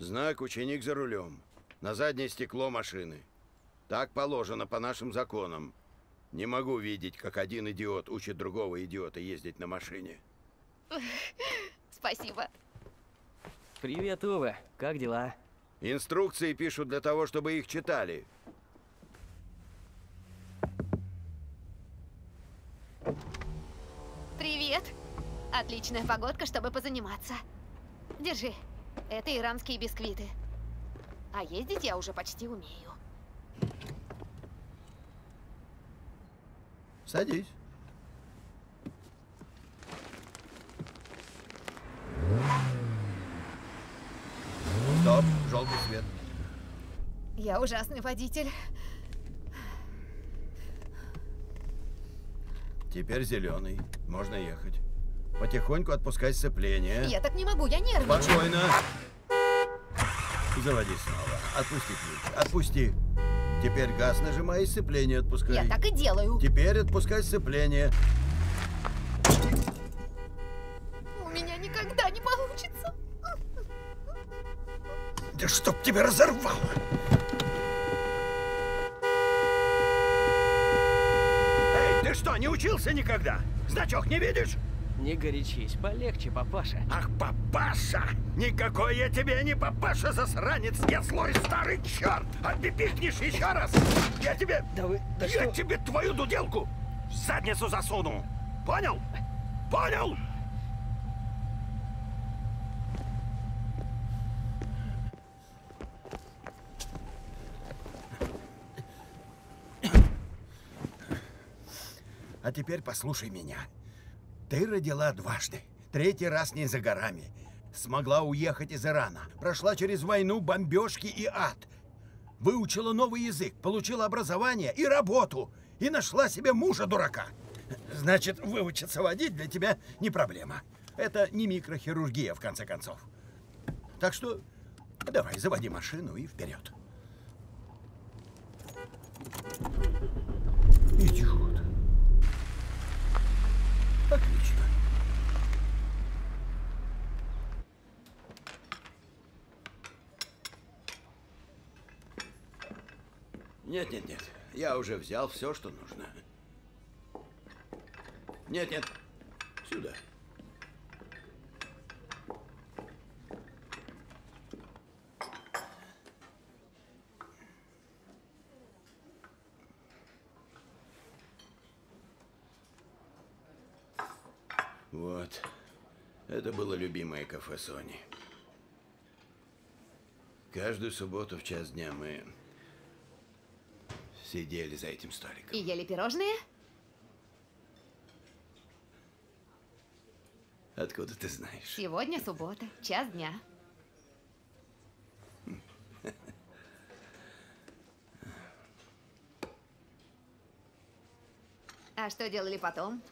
Знак «Ученик за рулем». На заднее стекло машины. Так положено по нашим законам. Не могу видеть, как один идиот учит другого идиота ездить на машине. Спасибо. Привет, Уве. Как дела? Инструкции пишут для того, чтобы их читали. Привет. Отличная погодка, чтобы позаниматься. Держи. Это иранские бисквиты. А ездить я уже почти умею. Садись. Стоп, желтый свет. Я ужасный водитель. Теперь зеленый. Можно ехать. Потихоньку отпускай сцепление. Я так не могу, я нервничаю. Спокойно. Заводи снова. Отпусти ключ. Отпусти. Теперь газ нажимай и сцепление отпускай. Я так и делаю. Теперь отпускай сцепление. У меня никогда не получится. Да чтоб тебя разорвало! Эй, ты что, не учился никогда? Значок не видишь? Не горячись, полегче, папаша. Ах, папаша! Никакой я тебе не папаша, засранец! Я злой старый черт! А ты пикнешь еще раз! Я тебе... Да вы... да я что? Тебе твою дуделку в задницу засуну! Понял? Понял? А теперь послушай меня. Ты родила дважды, третий раз не за горами. Смогла уехать из Ирана, прошла через войну, бомбежки и ад. Выучила новый язык, получила образование и работу. И нашла себе мужа-дурака. Значит, выучиться водить для тебя не проблема. Это не микрохирургия, в конце концов. Так что давай, заводи машину и вперед. Идиот. Отлично. Нет, нет, нет. Я уже взял все, что нужно. Нет, нет. Сюда. Вот. Это было любимое кафе Сони. Каждую субботу в час дня мы сидели за этим столиком. И ели пирожные? Откуда ты знаешь? Сегодня суббота, час дня. А что делали потом?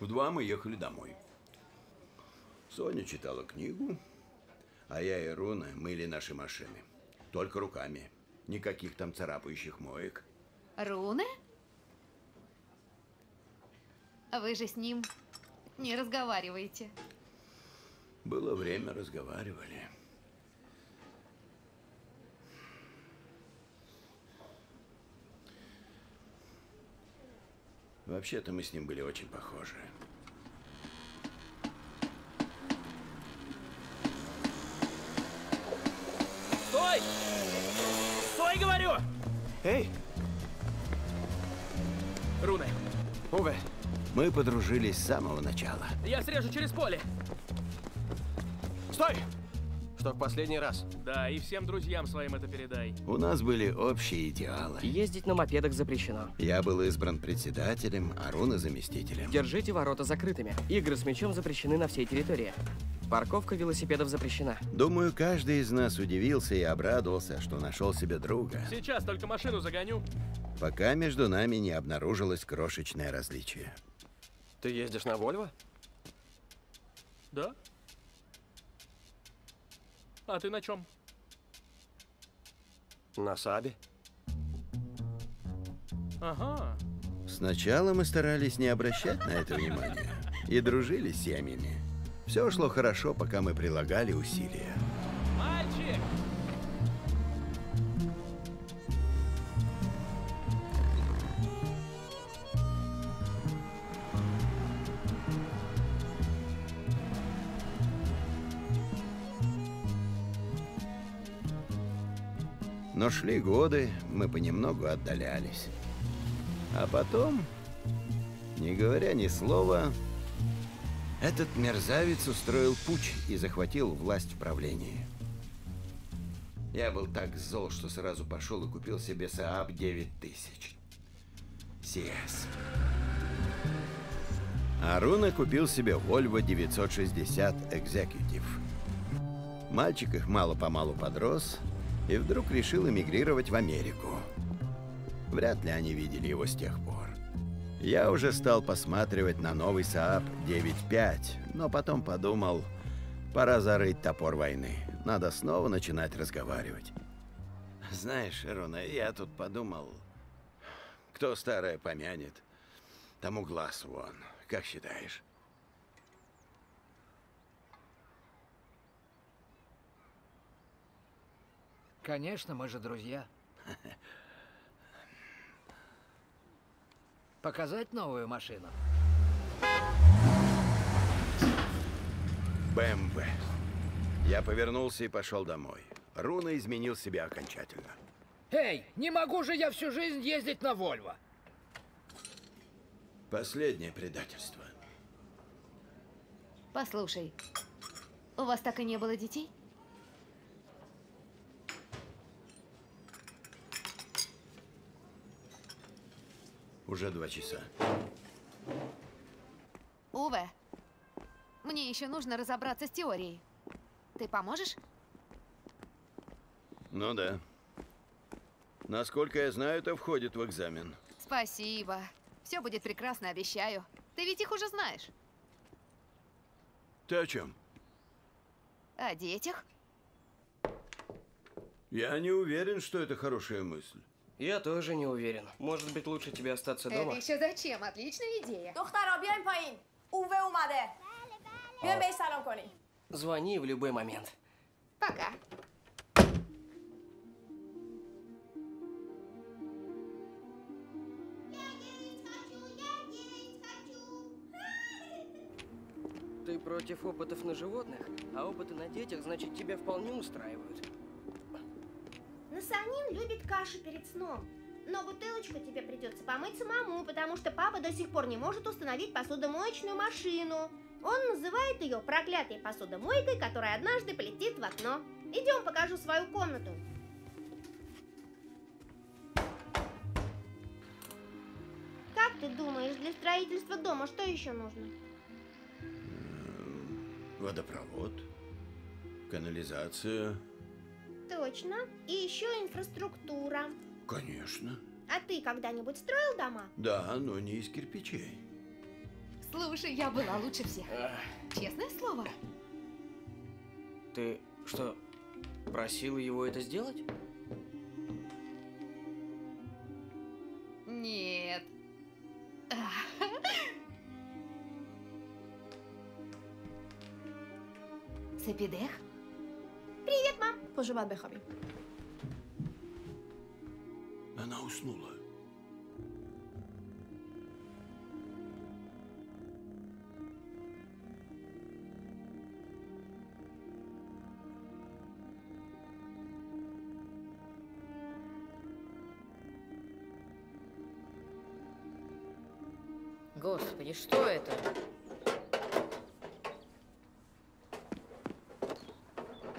В два мы ехали домой. Соня читала книгу, а я и Руна мыли наши машины. Только руками. Никаких там царапающих моек. Руна? Вы же с ним не разговариваете. Было время, разговаривали. Вообще-то мы с ним были очень похожи. Стой! Стой, говорю! Эй! Руна! Уве! Мы подружились с самого начала. Я срежу через поле. Стой! Что, в последний раз? Да, и всем друзьям своим это передай. У нас были общие идеалы. Ездить на мопедах запрещено. Я был избран председателем, а Руна заместителем. Держите ворота закрытыми. Игры с мячом запрещены на всей территории. Парковка велосипедов запрещена. Думаю, каждый из нас удивился и обрадовался, что нашел себе друга. Сейчас только машину загоню. Пока между нами не обнаружилось крошечное различие. Ты ездишь на Volvo? Да. А ты на чем? На Саабе. Ага. Сначала мы старались не обращать на это внимания и дружили с семьями. Все шло хорошо, пока мы прилагали усилия. Мальчик! Но шли годы, мы понемногу отдалялись. А потом, не говоря ни слова, этот мерзавец устроил путч и захватил власть в правлении. Я был так зол, что сразу пошел и купил себе Сааб девять тысяч. си эс. А Руна купил себе Volvo девятьсот шестьдесят Executive. Мальчик их мало-помалу подрос. И вдруг решил эмигрировать в Америку. Вряд ли они видели его с тех пор. Я уже стал посматривать на новый Сааб девять пять, но потом подумал, пора зарыть топор войны. Надо снова начинать разговаривать. Знаешь, Руна, я тут подумал, кто старое помянет, тому глаз вон. Как считаешь? Конечно, мы же друзья. Показать новую машину? бэ эм вэ. Я повернулся и пошел домой. Руна изменил себя окончательно. Эй, не могу же я всю жизнь ездить на Volvo. Последнее предательство. Послушай, у вас так и не было детей? Уже два часа. Уве, мне еще нужно разобраться с теорией. Ты поможешь? Ну да. Насколько я знаю, это входит в экзамен. Спасибо. Все будет прекрасно, обещаю. Ты ведь их уже знаешь. Ты о чем? О детях. Я не уверен, что это хорошая мысль. Я тоже не уверен. Может быть, лучше тебе остаться Это дома? Это еще зачем? Отличная идея. Звони в любой момент. Пока. Ты против опытов на животных, а опыты на детях, значит, тебя вполне устраивают. Насанин любит кашу перед сном, но бутылочку тебе придется помыть самому, потому что папа до сих пор не может установить посудомоечную машину. Он называет ее проклятой посудомойкой, которая однажды полетит в окно. Идем, покажу свою комнату. Как ты думаешь, для строительства дома что еще нужно? Водопровод, канализация. Точно. И еще инфраструктура. Конечно. А ты когда-нибудь строил дома? Да, но не из кирпичей. Слушай, я была лучше всех. Честное слово. Ты что, просила его это сделать? Нет. Сапидех? Привет, мам. Поживай, Бехаби. Она уснула. Господи, что это?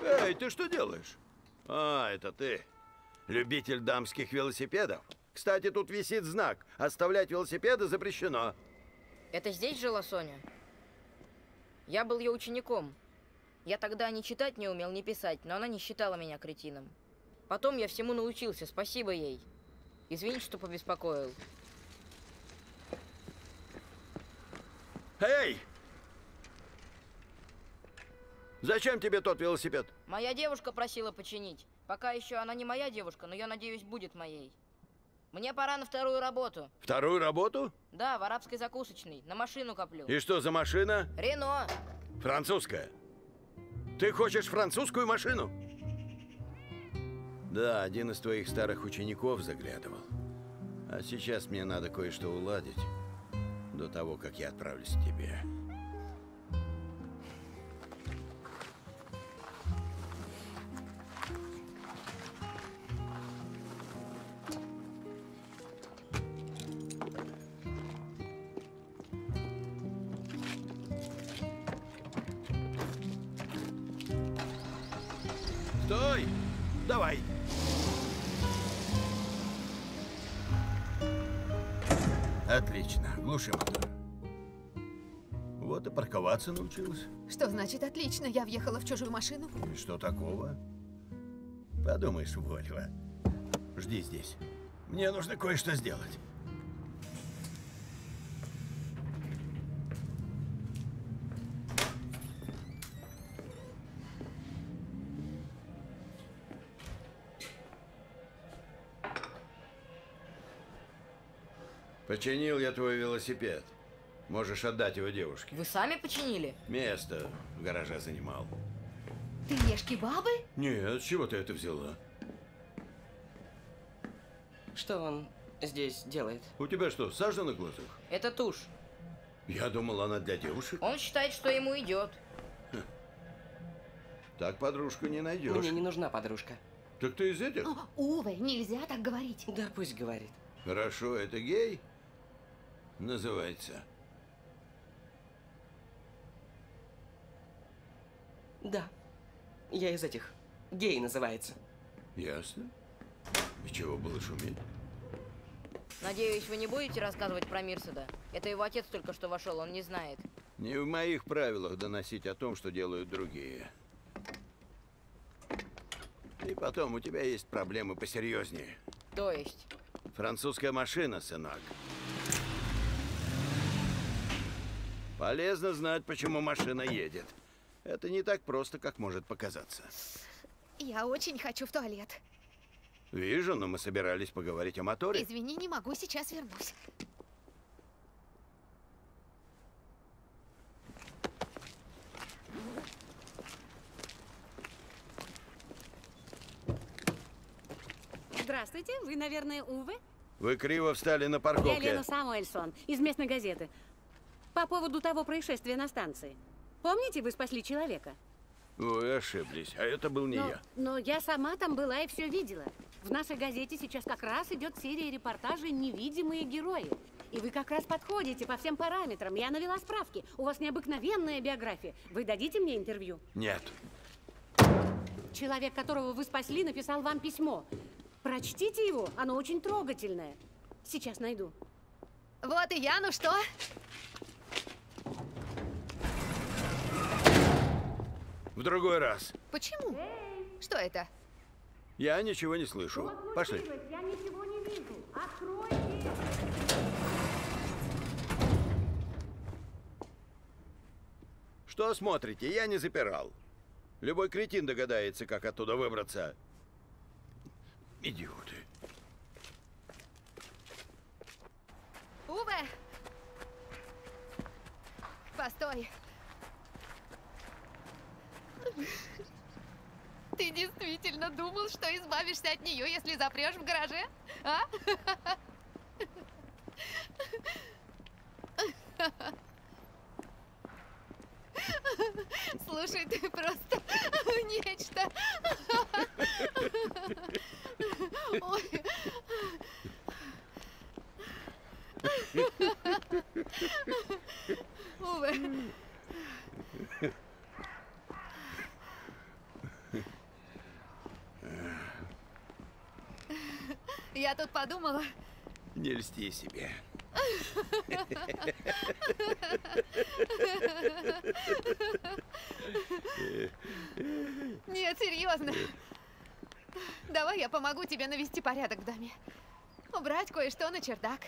Эй, ты что делаешь? А, это ты. Любитель дамских велосипедов? Кстати, тут висит знак. Оставлять велосипеды запрещено. Это здесь жила Соня? Я был ее учеником. Я тогда ни читать не умел, ни писать, но она не считала меня кретином. Потом я всему научился, спасибо ей. Извини, что побеспокоил. Эй! Зачем тебе тот велосипед? Моя девушка просила починить. Пока еще она не моя девушка, но я надеюсь, будет моей. Мне пора на вторую работу. Вторую работу? Да, в арабской закусочной. На машину коплю. И что за машина? Рено. Французская. Ты хочешь французскую машину? Да, один из твоих старых учеников заглядывал. А сейчас мне надо кое-что уладить. До того, как я отправлюсь к тебе. Стой! Давай! Отлично. Глуши мотор. Вот и парковаться научилась. Что значит отлично? Я въехала в чужую машину? И что такого? Подумаешь, Вольво. Жди здесь. Мне нужно кое-что сделать. Починил я твой велосипед. Можешь отдать его девушке. Вы сами починили? Место в гараже занимал. Ты ешь кебабы? Нет, с чего ты это взяла? Что он здесь делает? У тебя что, сажа на глазах? Это тушь. Я думал, она для девушек. Он считает, что ему идет. Ха. Так подружку не найдешь. Мне не нужна подружка. Так ты из этих? О, Уве, нельзя так говорить. Да пусть говорит. Хорошо, это гей? Называется. Да. Я из этих. Гей называется. Ясно. И чего было шуметь? Надеюсь, вы не будете рассказывать про Мирседа. Это его отец только что вошел, он не знает. Не в моих правилах доносить о том, что делают другие. И потом, у тебя есть проблемы посерьезнее. То есть? Французская машина, сынок. Полезно знать, почему машина едет. Это не так просто, как может показаться. Я очень хочу в туалет. Вижу, но мы собирались поговорить о моторе. Извини, не могу, сейчас вернусь. Здравствуйте, вы, наверное, Уве? Вы криво встали на парковке. Я Лена Самуэльсон из местной газеты. По поводу того происшествия на станции. Помните, вы спасли человека? Вы ошиблись, а это был не но, я. Но я сама там была и все видела. В нашей газете сейчас как раз идет серия репортажей «Невидимые герои». И вы как раз подходите по всем параметрам. Я навела справки. У вас необыкновенная биография. Вы дадите мне интервью? Нет. Человек, которого вы спасли, написал вам письмо. Прочтите его, оно очень трогательное. Сейчас найду. Вот и я, ну что? В другой раз. Почему? Эй! Что это? Я ничего не слышу. Вот пошли. Я ничего не вижу. Откройте! Что смотрите? Я не запирал. Любой кретин догадается, как оттуда выбраться. Идиоты. Уве! Постой. Ты действительно думал, что избавишься от нее, если запрешь в гараже? А? Слушай, ты просто нечто. Ой. Уве. Я тут подумала. Не льсти себе. Нет, серьезно. Давай я помогу тебе навести порядок в доме. Убрать кое-что на чердак.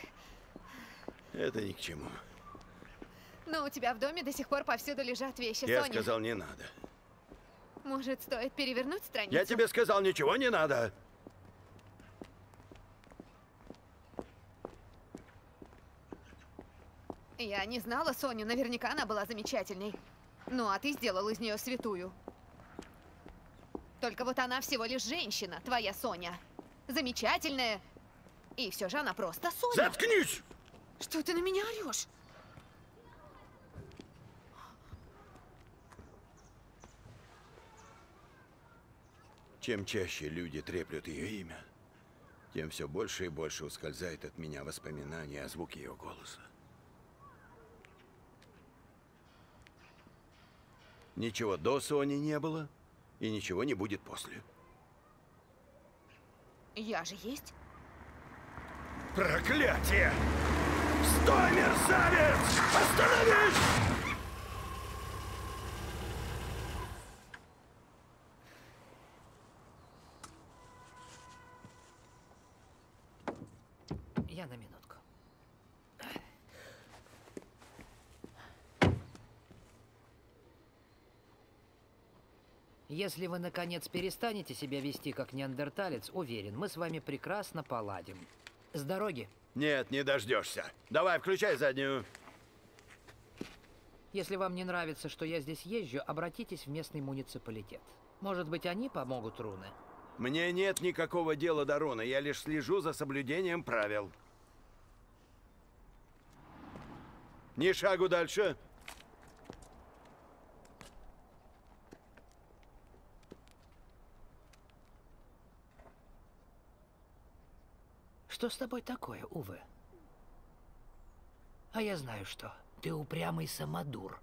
Это ни к чему. Но у тебя в доме до сих пор повсюду лежат вещи, Соня. Я сказал, не надо. Может, стоит перевернуть страницу? Я тебе сказал, ничего не надо. Я не знала Соню. Наверняка она была замечательной. Ну, а ты сделал из нее святую. Только вот она всего лишь женщина, твоя Соня. Замечательная. И все же она просто Соня. Заткнись! Что ты на меня орешь? Чем чаще люди треплют ее имя, тем все больше и больше ускользает от меня воспоминания о звуке ее голоса. Ничего до Сони не было, и ничего не будет после. Я же есть. Проклятие! Стой, мерзавец! Остановись! Если вы, наконец, перестанете себя вести как неандерталец, уверен, мы с вами прекрасно поладим. С дороги. Нет, не дождешься. Давай, включай заднюю. Если вам не нравится, что я здесь езжу, обратитесь в местный муниципалитет. Может быть, они помогут Руне? Мне нет никакого дела до Руны, я лишь слежу за соблюдением правил. Ни шагу дальше. Что с тобой такое, Уве? А я знаю что. Ты упрямый самодур.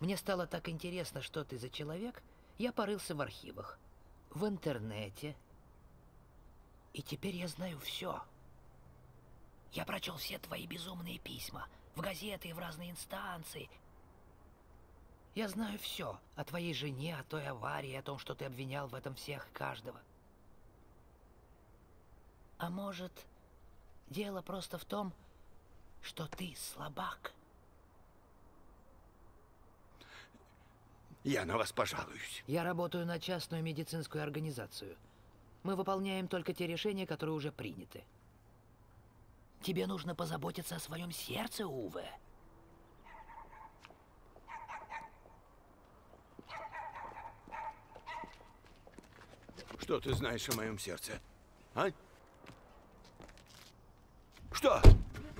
Мне стало так интересно, что ты за человек. Я порылся в архивах, в интернете. И теперь я знаю все. Я прочел все твои безумные письма. В газеты и в разные инстанции. Я знаю все. О твоей жене, о той аварии, о том, что ты обвинял в этом всех и каждого. А может, дело просто в том, что ты слабак? Я на вас пожалуюсь. Я работаю на частную медицинскую организацию. Мы выполняем только те решения, которые уже приняты. Тебе нужно позаботиться о своем сердце, Уве. Что ты знаешь о моем сердце, а? Что?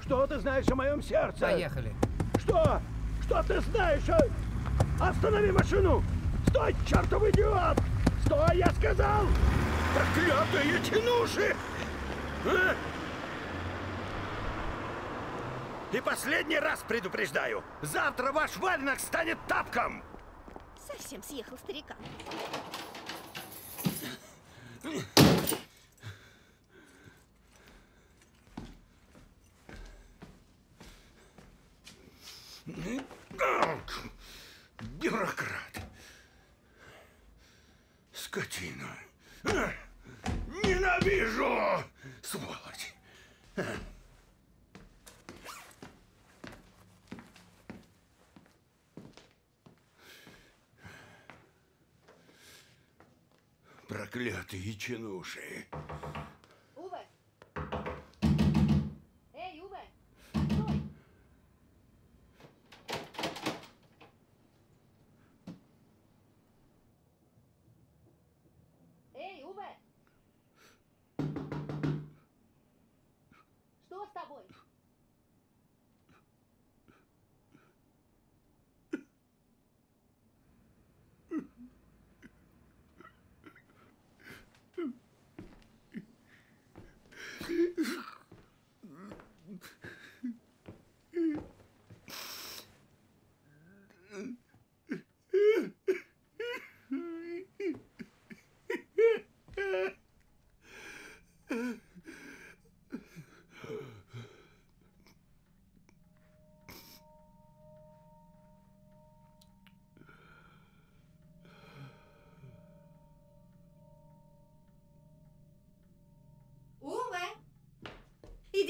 Что ты знаешь о моем сердце? Поехали. Что? Что ты знаешь о... Останови машину! Стой, чертов идиот! Стой, я сказал! Проклятые тянуши! А? И последний раз предупреждаю, завтра ваш валенок станет тапком! Совсем съехал старикан. Бюрократ. Скотина. Ненавижу! Сволочь. Проклятые чинуши. Уве! Эй, Уве! Стой! Эй, Уве! Что с тобой?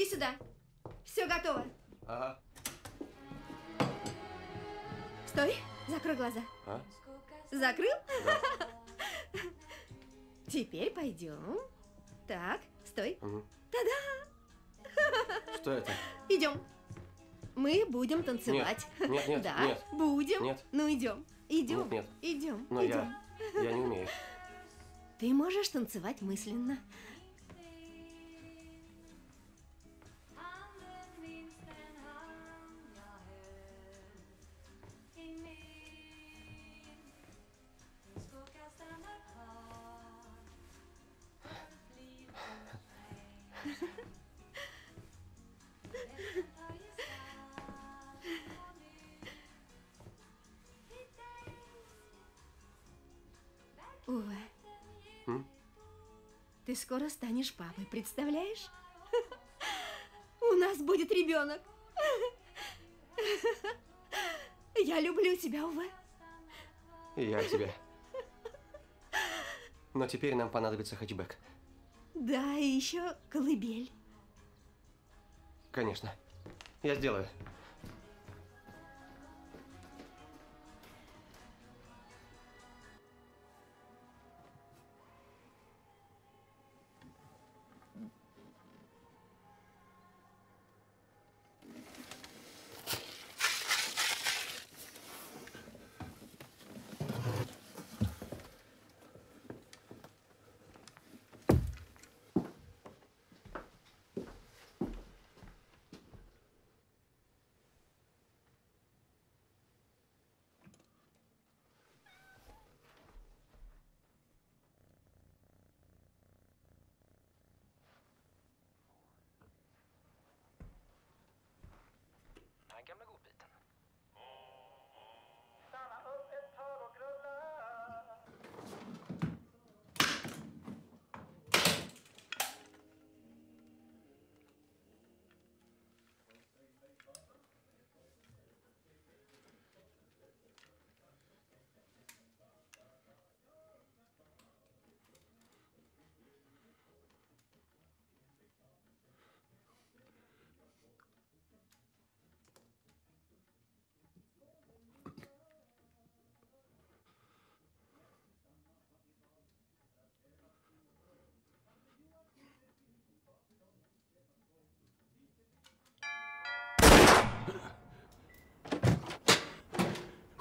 Сюда. Все готово. Ага. Стой, закрой глаза. А? Закрыл? Да. Теперь пойдем. Так, стой. Угу. Та-да! Что это? Идем. Мы будем танцевать. Нет, нет, нет, да, нет. Будем. Нет. Ну идем, идем, нет, нет. идем. Но идем. Я, я не умею. Ты можешь танцевать мысленно. Ты скоро станешь папой, представляешь? У нас будет ребенок. Я люблю тебя, Уве. Я тебя. Но теперь нам понадобится хэтчбэк. Да, и еще колыбель. Конечно. Я сделаю.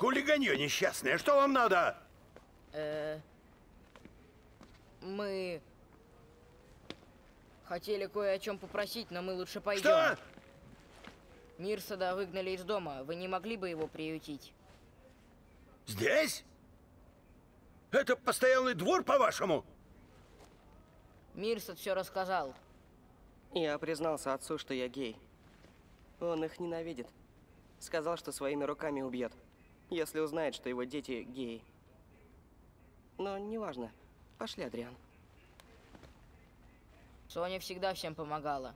Хулиганье несчастное, что вам надо? Э-э- мы хотели кое о чем попросить, но мы лучше пойдем. Что? Мирсада выгнали из дома. Вы не могли бы его приютить? Здесь? Это постоялый двор, по-вашему? Мирсад все рассказал. Я признался отцу, что я гей. Он их ненавидит. Сказал, что своими руками убьет, если узнает, что его дети геи. Но неважно. Пошли, Адриан. Соня всегда всем помогала.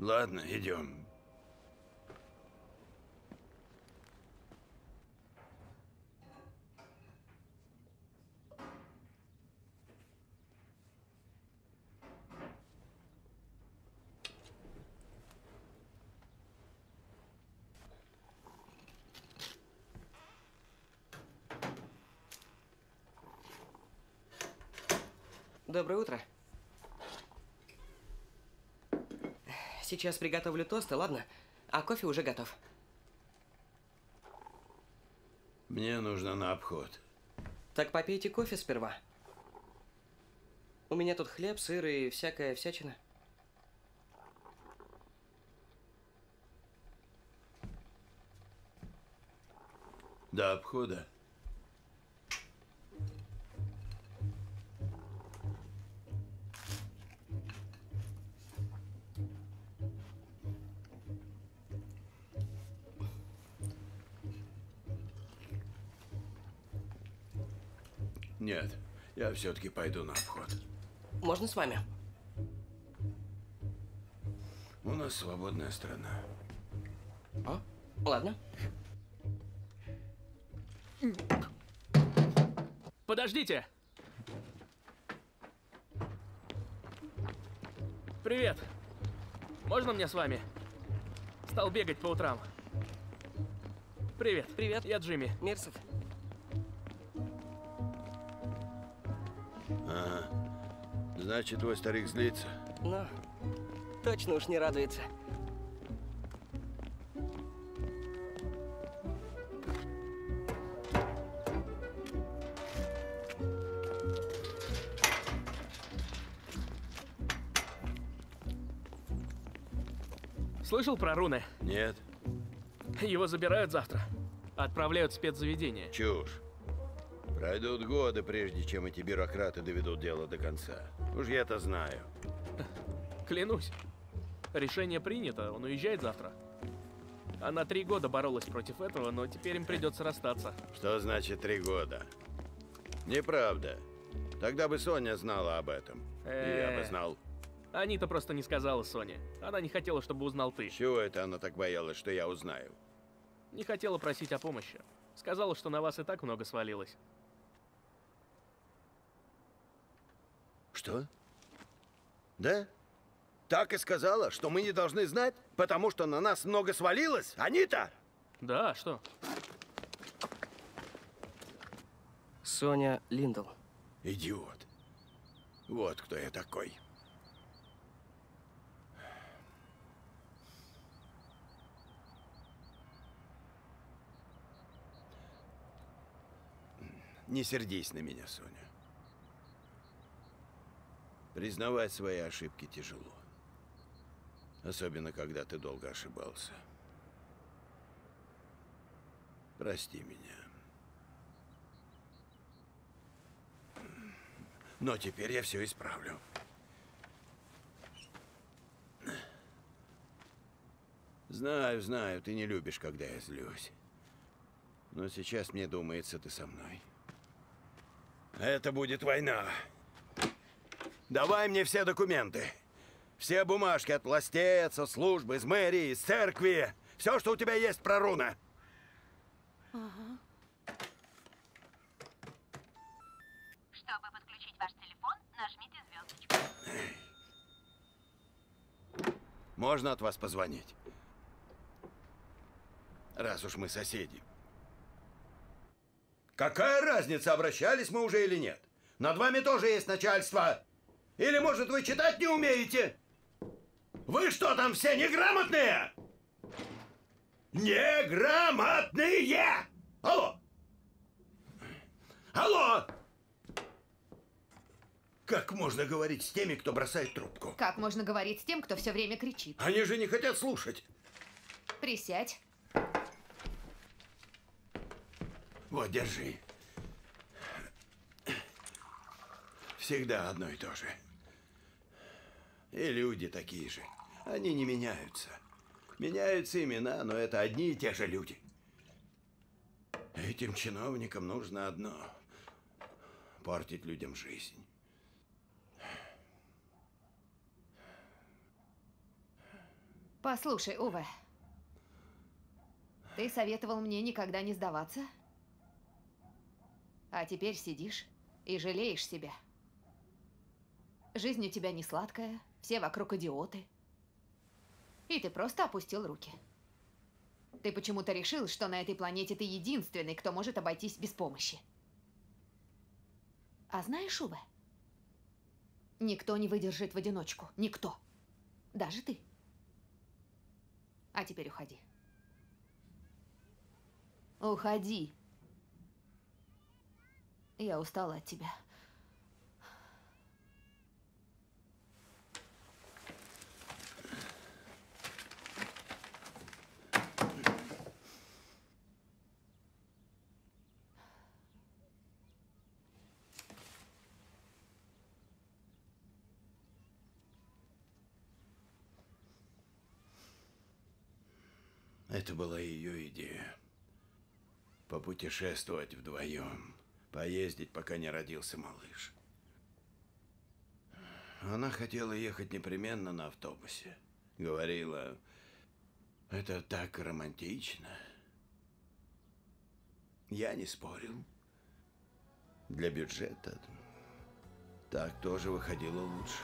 Ладно, идем. Доброе утро. Сейчас приготовлю тосты, ладно? А кофе уже готов. Мне нужно на обход. Так попейте кофе сперва. У меня тут хлеб, сыр и всякая всячина. До обхода. Нет, я все-таки пойду на обход. Можно с вами? У нас свободная страна. А? Ладно. Подождите! Привет! Можно мне с вами? Стал бегать по утрам. Привет. Привет. Я Джимми. Мерсов. Ага. Значит, твой старик злится? Ну, точно уж не радуется. Слышал про руны? Нет. Его забирают завтра. Отправляют в спецзаведение. Чушь. Пройдут годы, прежде чем эти бюрократы доведут дело до конца. Уж я-то знаю. Клянусь. Решение принято, он уезжает завтра. Она три года боролась против этого, но теперь им придется расстаться. Что значит три года? Неправда. Тогда бы Соня знала об этом. Э-э-э. Я бы знал. Они-то просто не сказала Соне. Она не хотела, чтобы узнал ты. Чего это она так боялась, что я узнаю? Не хотела просить о помощи. Сказала, что на вас и так много свалилось. Что? Да? Так и сказала, что мы не должны знать, потому что на нас много свалилось? Они-то? Да, что? Соня Линдл. Идиот. Вот кто я такой. Не сердись на меня, Соня. Признавать свои ошибки тяжело. Особенно, когда ты долго ошибался. Прости меня. Но теперь я все исправлю. Знаю, знаю, ты не любишь, когда я злюсь. Но сейчас, мне думается, ты со мной. Это будет война. Давай мне все документы. Все бумажки от властей, со службы, из мэрии, из церкви. Все, что у тебя есть про руна. Ага. Чтобы подключить ваш телефон, нажмите звездочку. Можно от вас позвонить? раз уж мы соседи. Какая разница, обращались мы уже или нет? Над вами тоже есть начальство. Или, может, вы читать не умеете? Вы что там, все неграмотные? Неграмотные! Алло! Алло! Как можно говорить с теми, кто бросает трубку? Как можно говорить с тем, кто все время кричит? Они же не хотят слушать. Присядь. Вот, держи. Всегда одно и то же. И люди такие же. Они не меняются. Меняются имена, но это одни и те же люди. Этим чиновникам нужно одно – портить людям жизнь. Послушай, Уве, ты советовал мне никогда не сдаваться, а теперь сидишь и жалеешь себя. Жизнь у тебя не сладкая, все вокруг идиоты. И ты просто опустил руки. Ты почему-то решил, что на этой планете ты единственный, кто может обойтись без помощи. А знаешь, Уве, никто не выдержит в одиночку. Никто. Даже ты. А теперь уходи. Уходи. Я устала от тебя. Это была ее идея. Попутешествовать вдвоем, поездить, пока не родился малыш. Она хотела ехать непременно на автобусе. Говорила, это так романтично. Я не спорил. Для бюджета так тоже выходило лучше.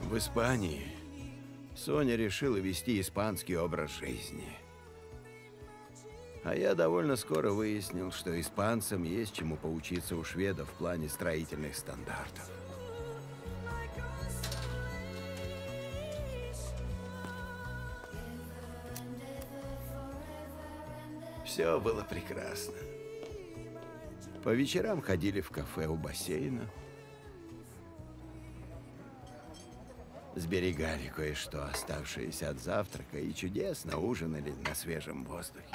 В Испании Соня решила вести испанский образ жизни. А я довольно скоро выяснил, что испанцам есть чему поучиться у шведов в плане строительных стандартов. Все было прекрасно. По вечерам ходили в кафе у бассейна. Сберегали кое-что, оставшееся от завтрака, и чудесно ужинали на свежем воздухе.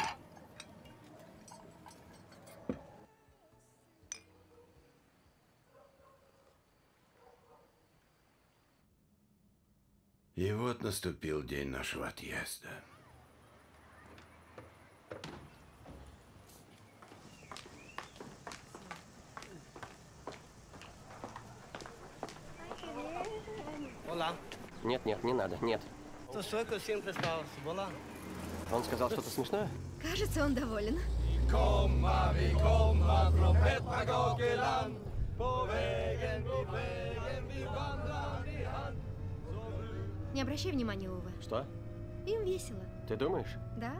И вот наступил день нашего отъезда. Нет, нет, не надо, нет. Он сказал что-то смешное? Кажется, он доволен. Не обращай внимания, Уве. Что? Им весело. Ты думаешь? Да.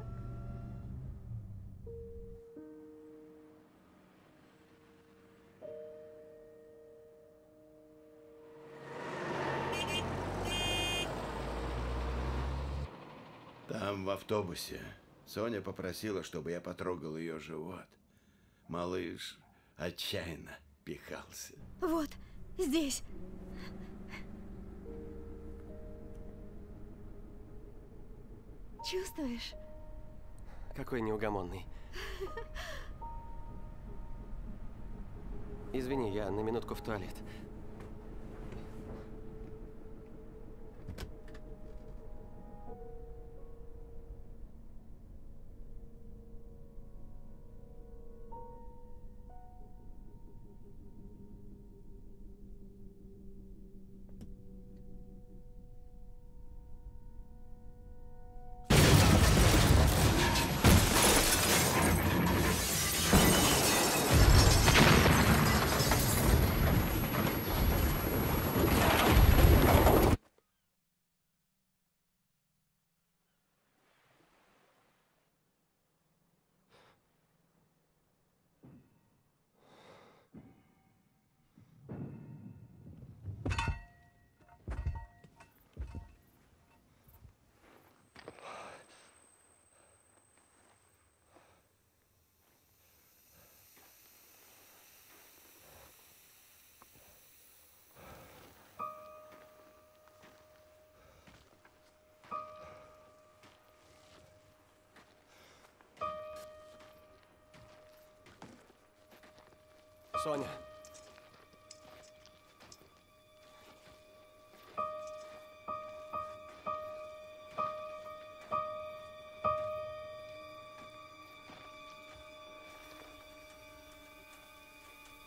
В автобусе Соня попросила, чтобы я потрогал ее живот. Малыш отчаянно пихался. Вот, здесь. Чувствуешь? Какой неугомонный. Извини, я на минутку в туалет. Соня.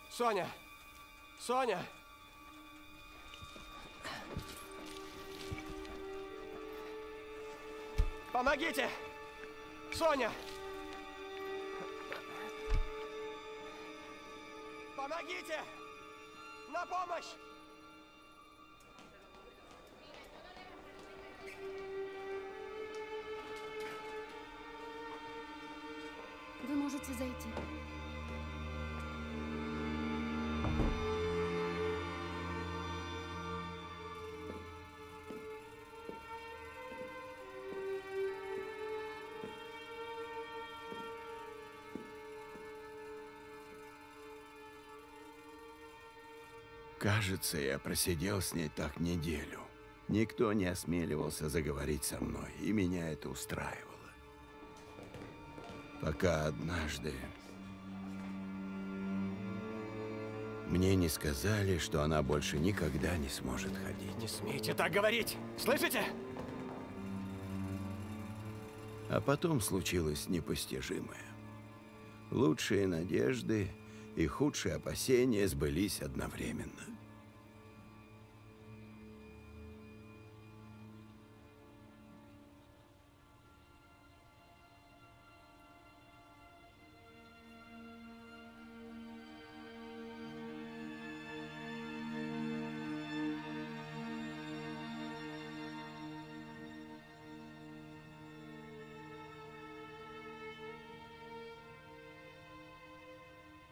Соня! Соня! Помогите! Соня! Помогите! На помощь! Вы можете зайти. Кажется, я просидел с ней так неделю. Никто не осмеливался заговорить со мной, и меня это устраивало. Пока однажды мне не сказали, что она больше никогда не сможет ходить. Не смейте так говорить! Слышите? А потом случилось непостижимое. Лучшие надежды и худшие опасения сбылись одновременно.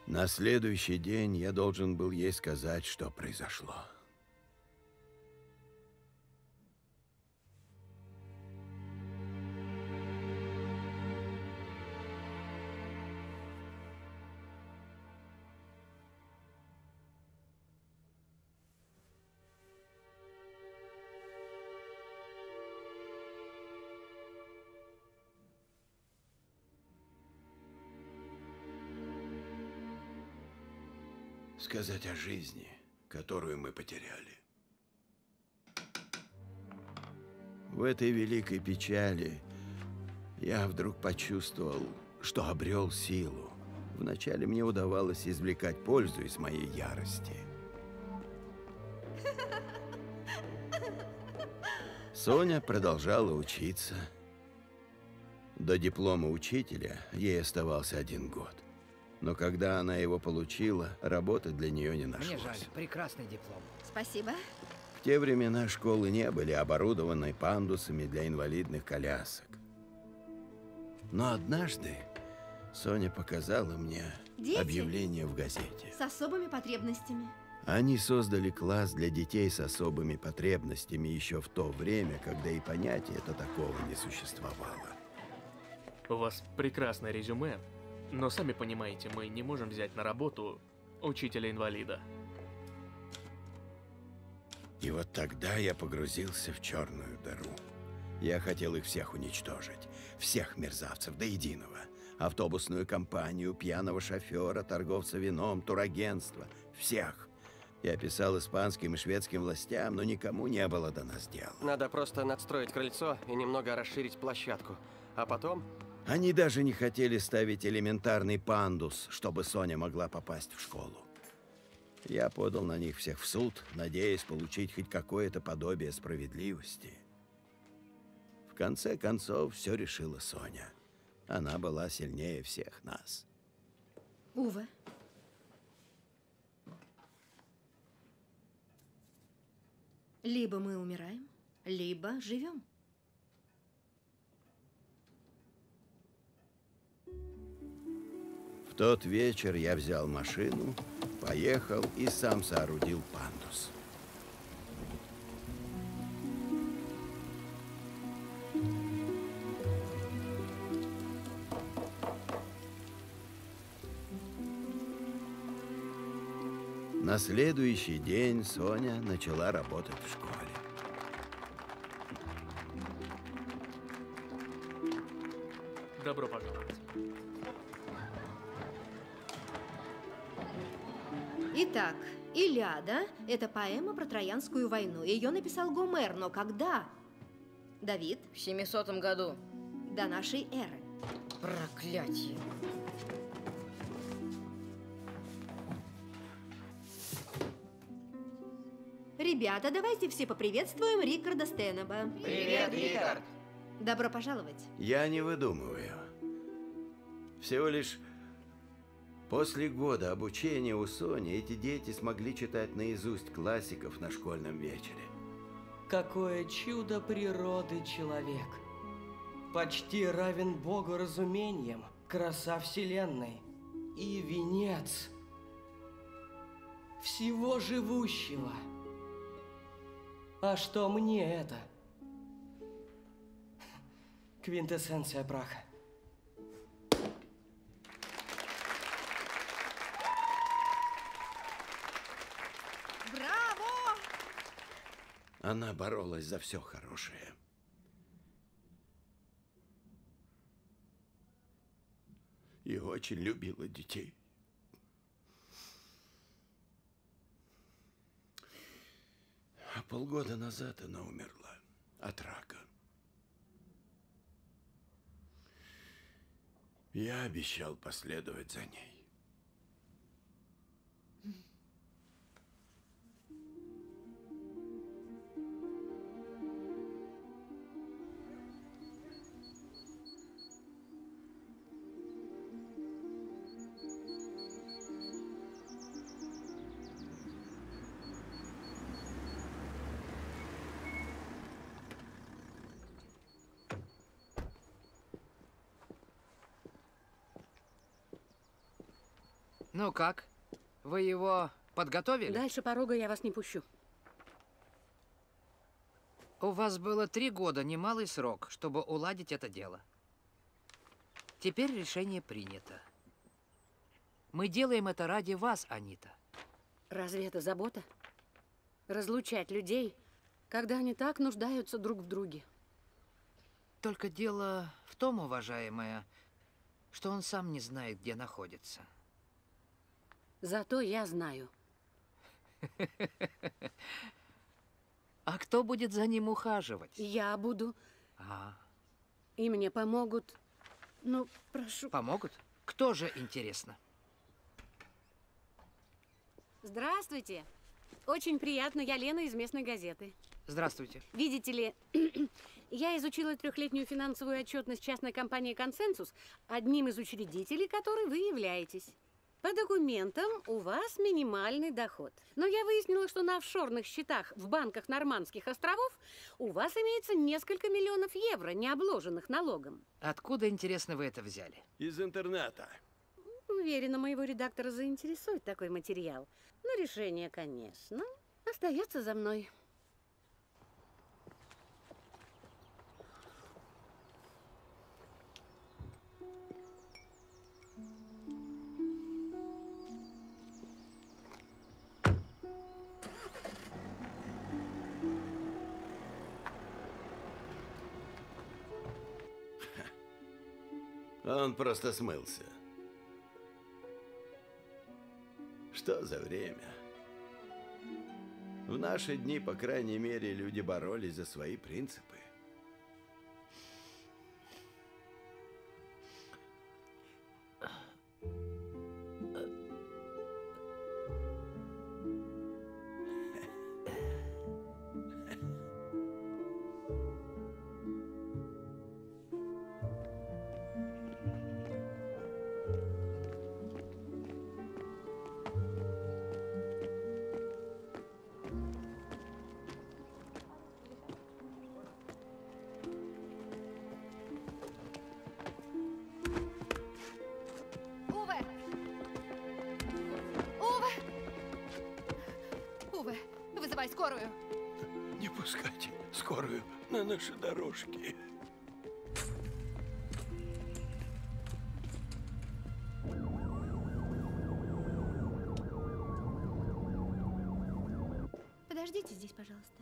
На следующий день я должен был ей сказать, что произошло. Сказать о жизни, которую мы потеряли. В этой великой печали я вдруг почувствовал, что обрел силу. Вначале мне удавалось извлекать пользу из моей ярости. Соня продолжала учиться. До диплома учителя ей оставался один год. Но когда она его получила, работы для нее не нашлось. Мне жаль, прекрасный диплом. Спасибо. В те времена школы не были оборудованы пандусами для инвалидных колясок. Но однажды Соня показала мне Дети? объявление в газете. С особыми потребностями. Они создали класс для детей с особыми потребностями еще в то время, когда и понятия-то такого не существовало. У вас прекрасное резюме. Но сами понимаете, мы не можем взять на работу учителя-инвалида. И вот тогда я погрузился в черную дыру. Я хотел их всех уничтожить. Всех мерзавцев до единого. Автобусную компанию, пьяного шофера, торговца вином, турагентство. Всех. Я писал испанским и шведским властям, но никому не было до нас дела. Надо просто надстроить крыльцо и немного расширить площадку. А потом... Они даже не хотели ставить элементарный пандус, чтобы Соня могла попасть в школу. Я подал на них всех в суд, надеясь получить хоть какое-то подобие справедливости. В конце концов, все решила Соня. Она была сильнее всех нас. Уве. Либо мы умираем, либо живем. В тот вечер я взял машину, поехал и сам соорудил пандус. На следующий день Соня начала работать в школе. Добро пожаловать. Итак, «Илиада» – это поэма про Троянскую войну. Ее написал Гомер, но когда? Давид? В семисотом году. До нашей эры. Проклятие. Ребята, давайте все поприветствуем Рикарда Стенеба. Привет, Рикард! Добро пожаловать. Я не выдумываю. Всего лишь после года обучения у Сони эти дети смогли читать наизусть классиков на школьном вечере. Какое чудо природы человек! Почти равен Богу разумением, краса Вселенной и венец всего живущего. А что мне это? Квинтэссенция праха. Браво! Она боролась за все хорошее. И очень любила детей. А полгода назад она умерла от рака. Я обещал последовать за ней. Ну как? Вы его подготовили? Дальше порога я вас не пущу. У вас было три года, немалый срок, чтобы уладить это дело. Теперь решение принято. Мы делаем это ради вас, Анита. Разве это забота? Разлучать людей, когда они так нуждаются друг в друге. Только дело в том, уважаемая, что он сам не знает, где находится. Зато я знаю. А кто будет за ним ухаживать? Я буду. А. И мне помогут. Ну, прошу. Помогут? Кто же, интересно? Здравствуйте. Очень приятно. Я Лена из местной газеты. Здравствуйте. Видите ли, я изучила трехлетнюю финансовую отчетность частной компании «Консенсус», одним из учредителей которой вы являетесь. По документам у вас минимальный доход. Но я выяснила, что на офшорных счетах в банках Нормандских островов у вас имеется несколько миллионов евро, не обложенных налогом. Откуда, интересно, вы это взяли? Из интернета. Уверена, моего редактора заинтересует такой материал. Но решение, конечно, остается за мной. Он просто смылся. Что за время? В наши дни, по крайней мере, люди боролись за свои принципы. Скорую. Не пускайте скорую на наши дорожки. Подождите здесь, пожалуйста.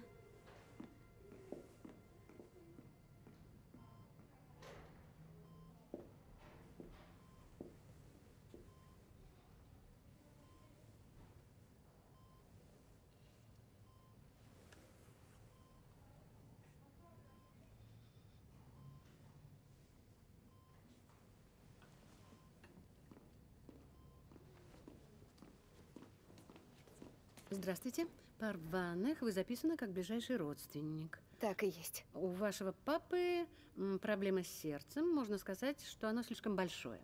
Здравствуйте. Пар Ваннех, вы записаны как ближайший родственник. Так и есть. У вашего папы проблема с сердцем. Можно сказать, что оно слишком большое.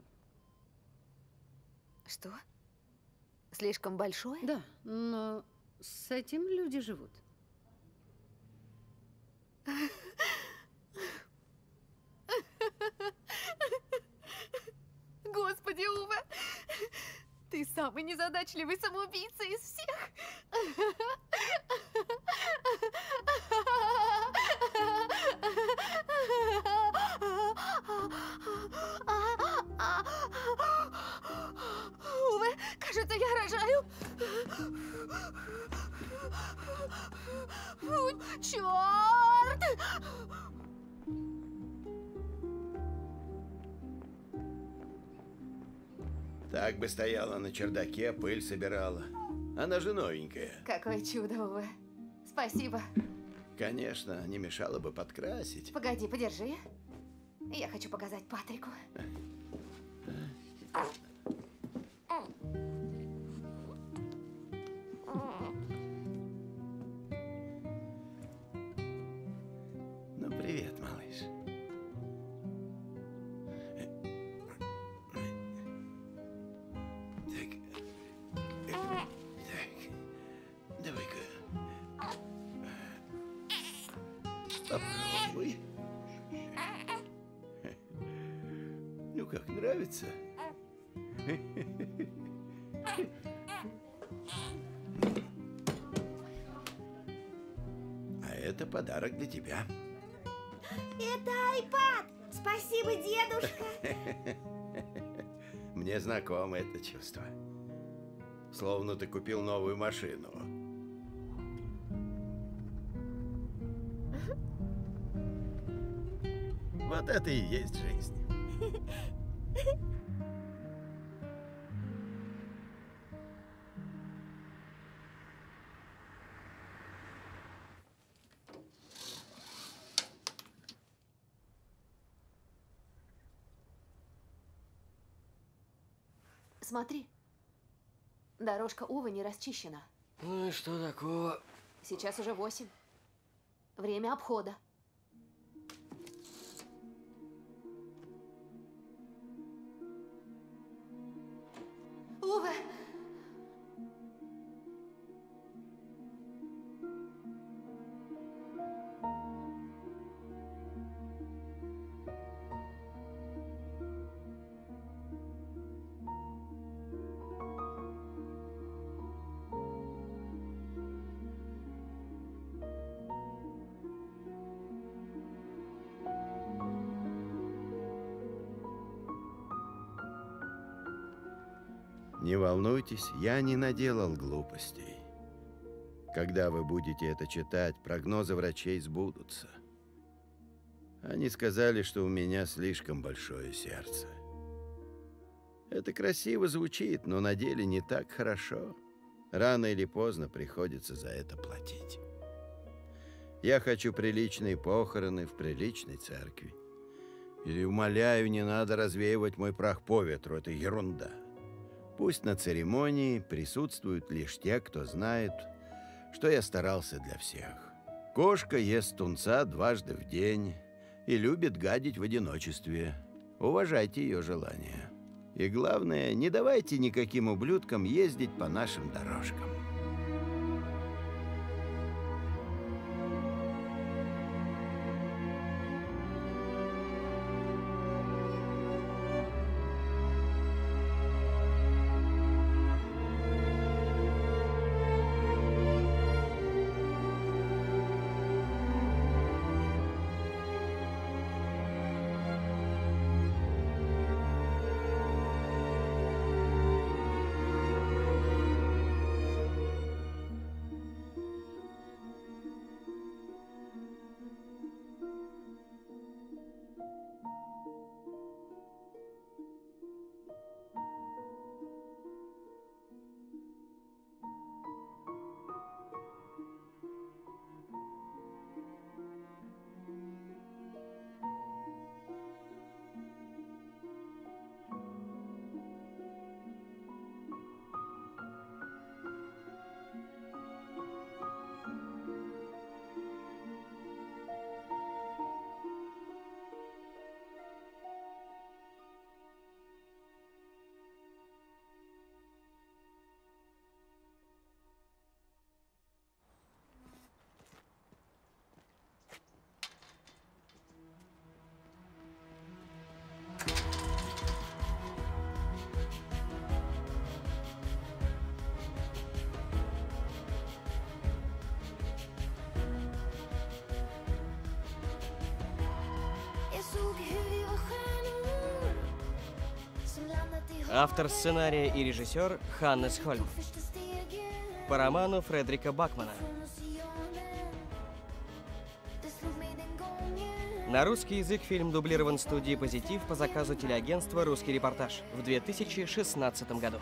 Что? Слишком большое? Да, но с этим люди живут. Господи, Ува! Ты самый незадачливый самоубийца из всех! Уве, кажется, я рожаю! Черт! Так бы стояла на чердаке, пыль собирала. Она же новенькая. Какое чудо, Уве. Спасибо. Конечно, не мешало бы подкрасить. Погоди, подержи. Я хочу показать Патрику. Ну, привет, малыш. А это подарок для тебя. Это айпад! Спасибо, дедушка! Мне знакомо это чувство. Словно ты купил новую машину. Вот это и есть жизнь. Смотри, дорожка Увы не расчищена. Ну и что такого? Сейчас уже восемь. Время обхода. Увы! Не волнуйтесь, я не наделал глупостей. Когда вы будете это читать, прогнозы врачей сбудутся. Они сказали, что у меня слишком большое сердце. Это красиво звучит, но на деле не так хорошо. Рано или поздно приходится за это платить. Я хочу приличные похороны в приличной церкви. И умоляю, не надо развеивать мой прах по ветру, это ерунда. Пусть на церемонии присутствуют лишь те, кто знает, что я старался для всех. Кошка ест тунца дважды в день и любит гадить в одиночестве. Уважайте ее желания. И главное, не давайте никаким ублюдкам ездить по нашим дорожкам. Автор сценария и режиссер Ханнес Хольм. По роману Фредерика Бакмана. На русский язык фильм дублирован студией «Позитив» по заказу телеагентства «Русский репортаж» в две тысячи шестнадцатом году.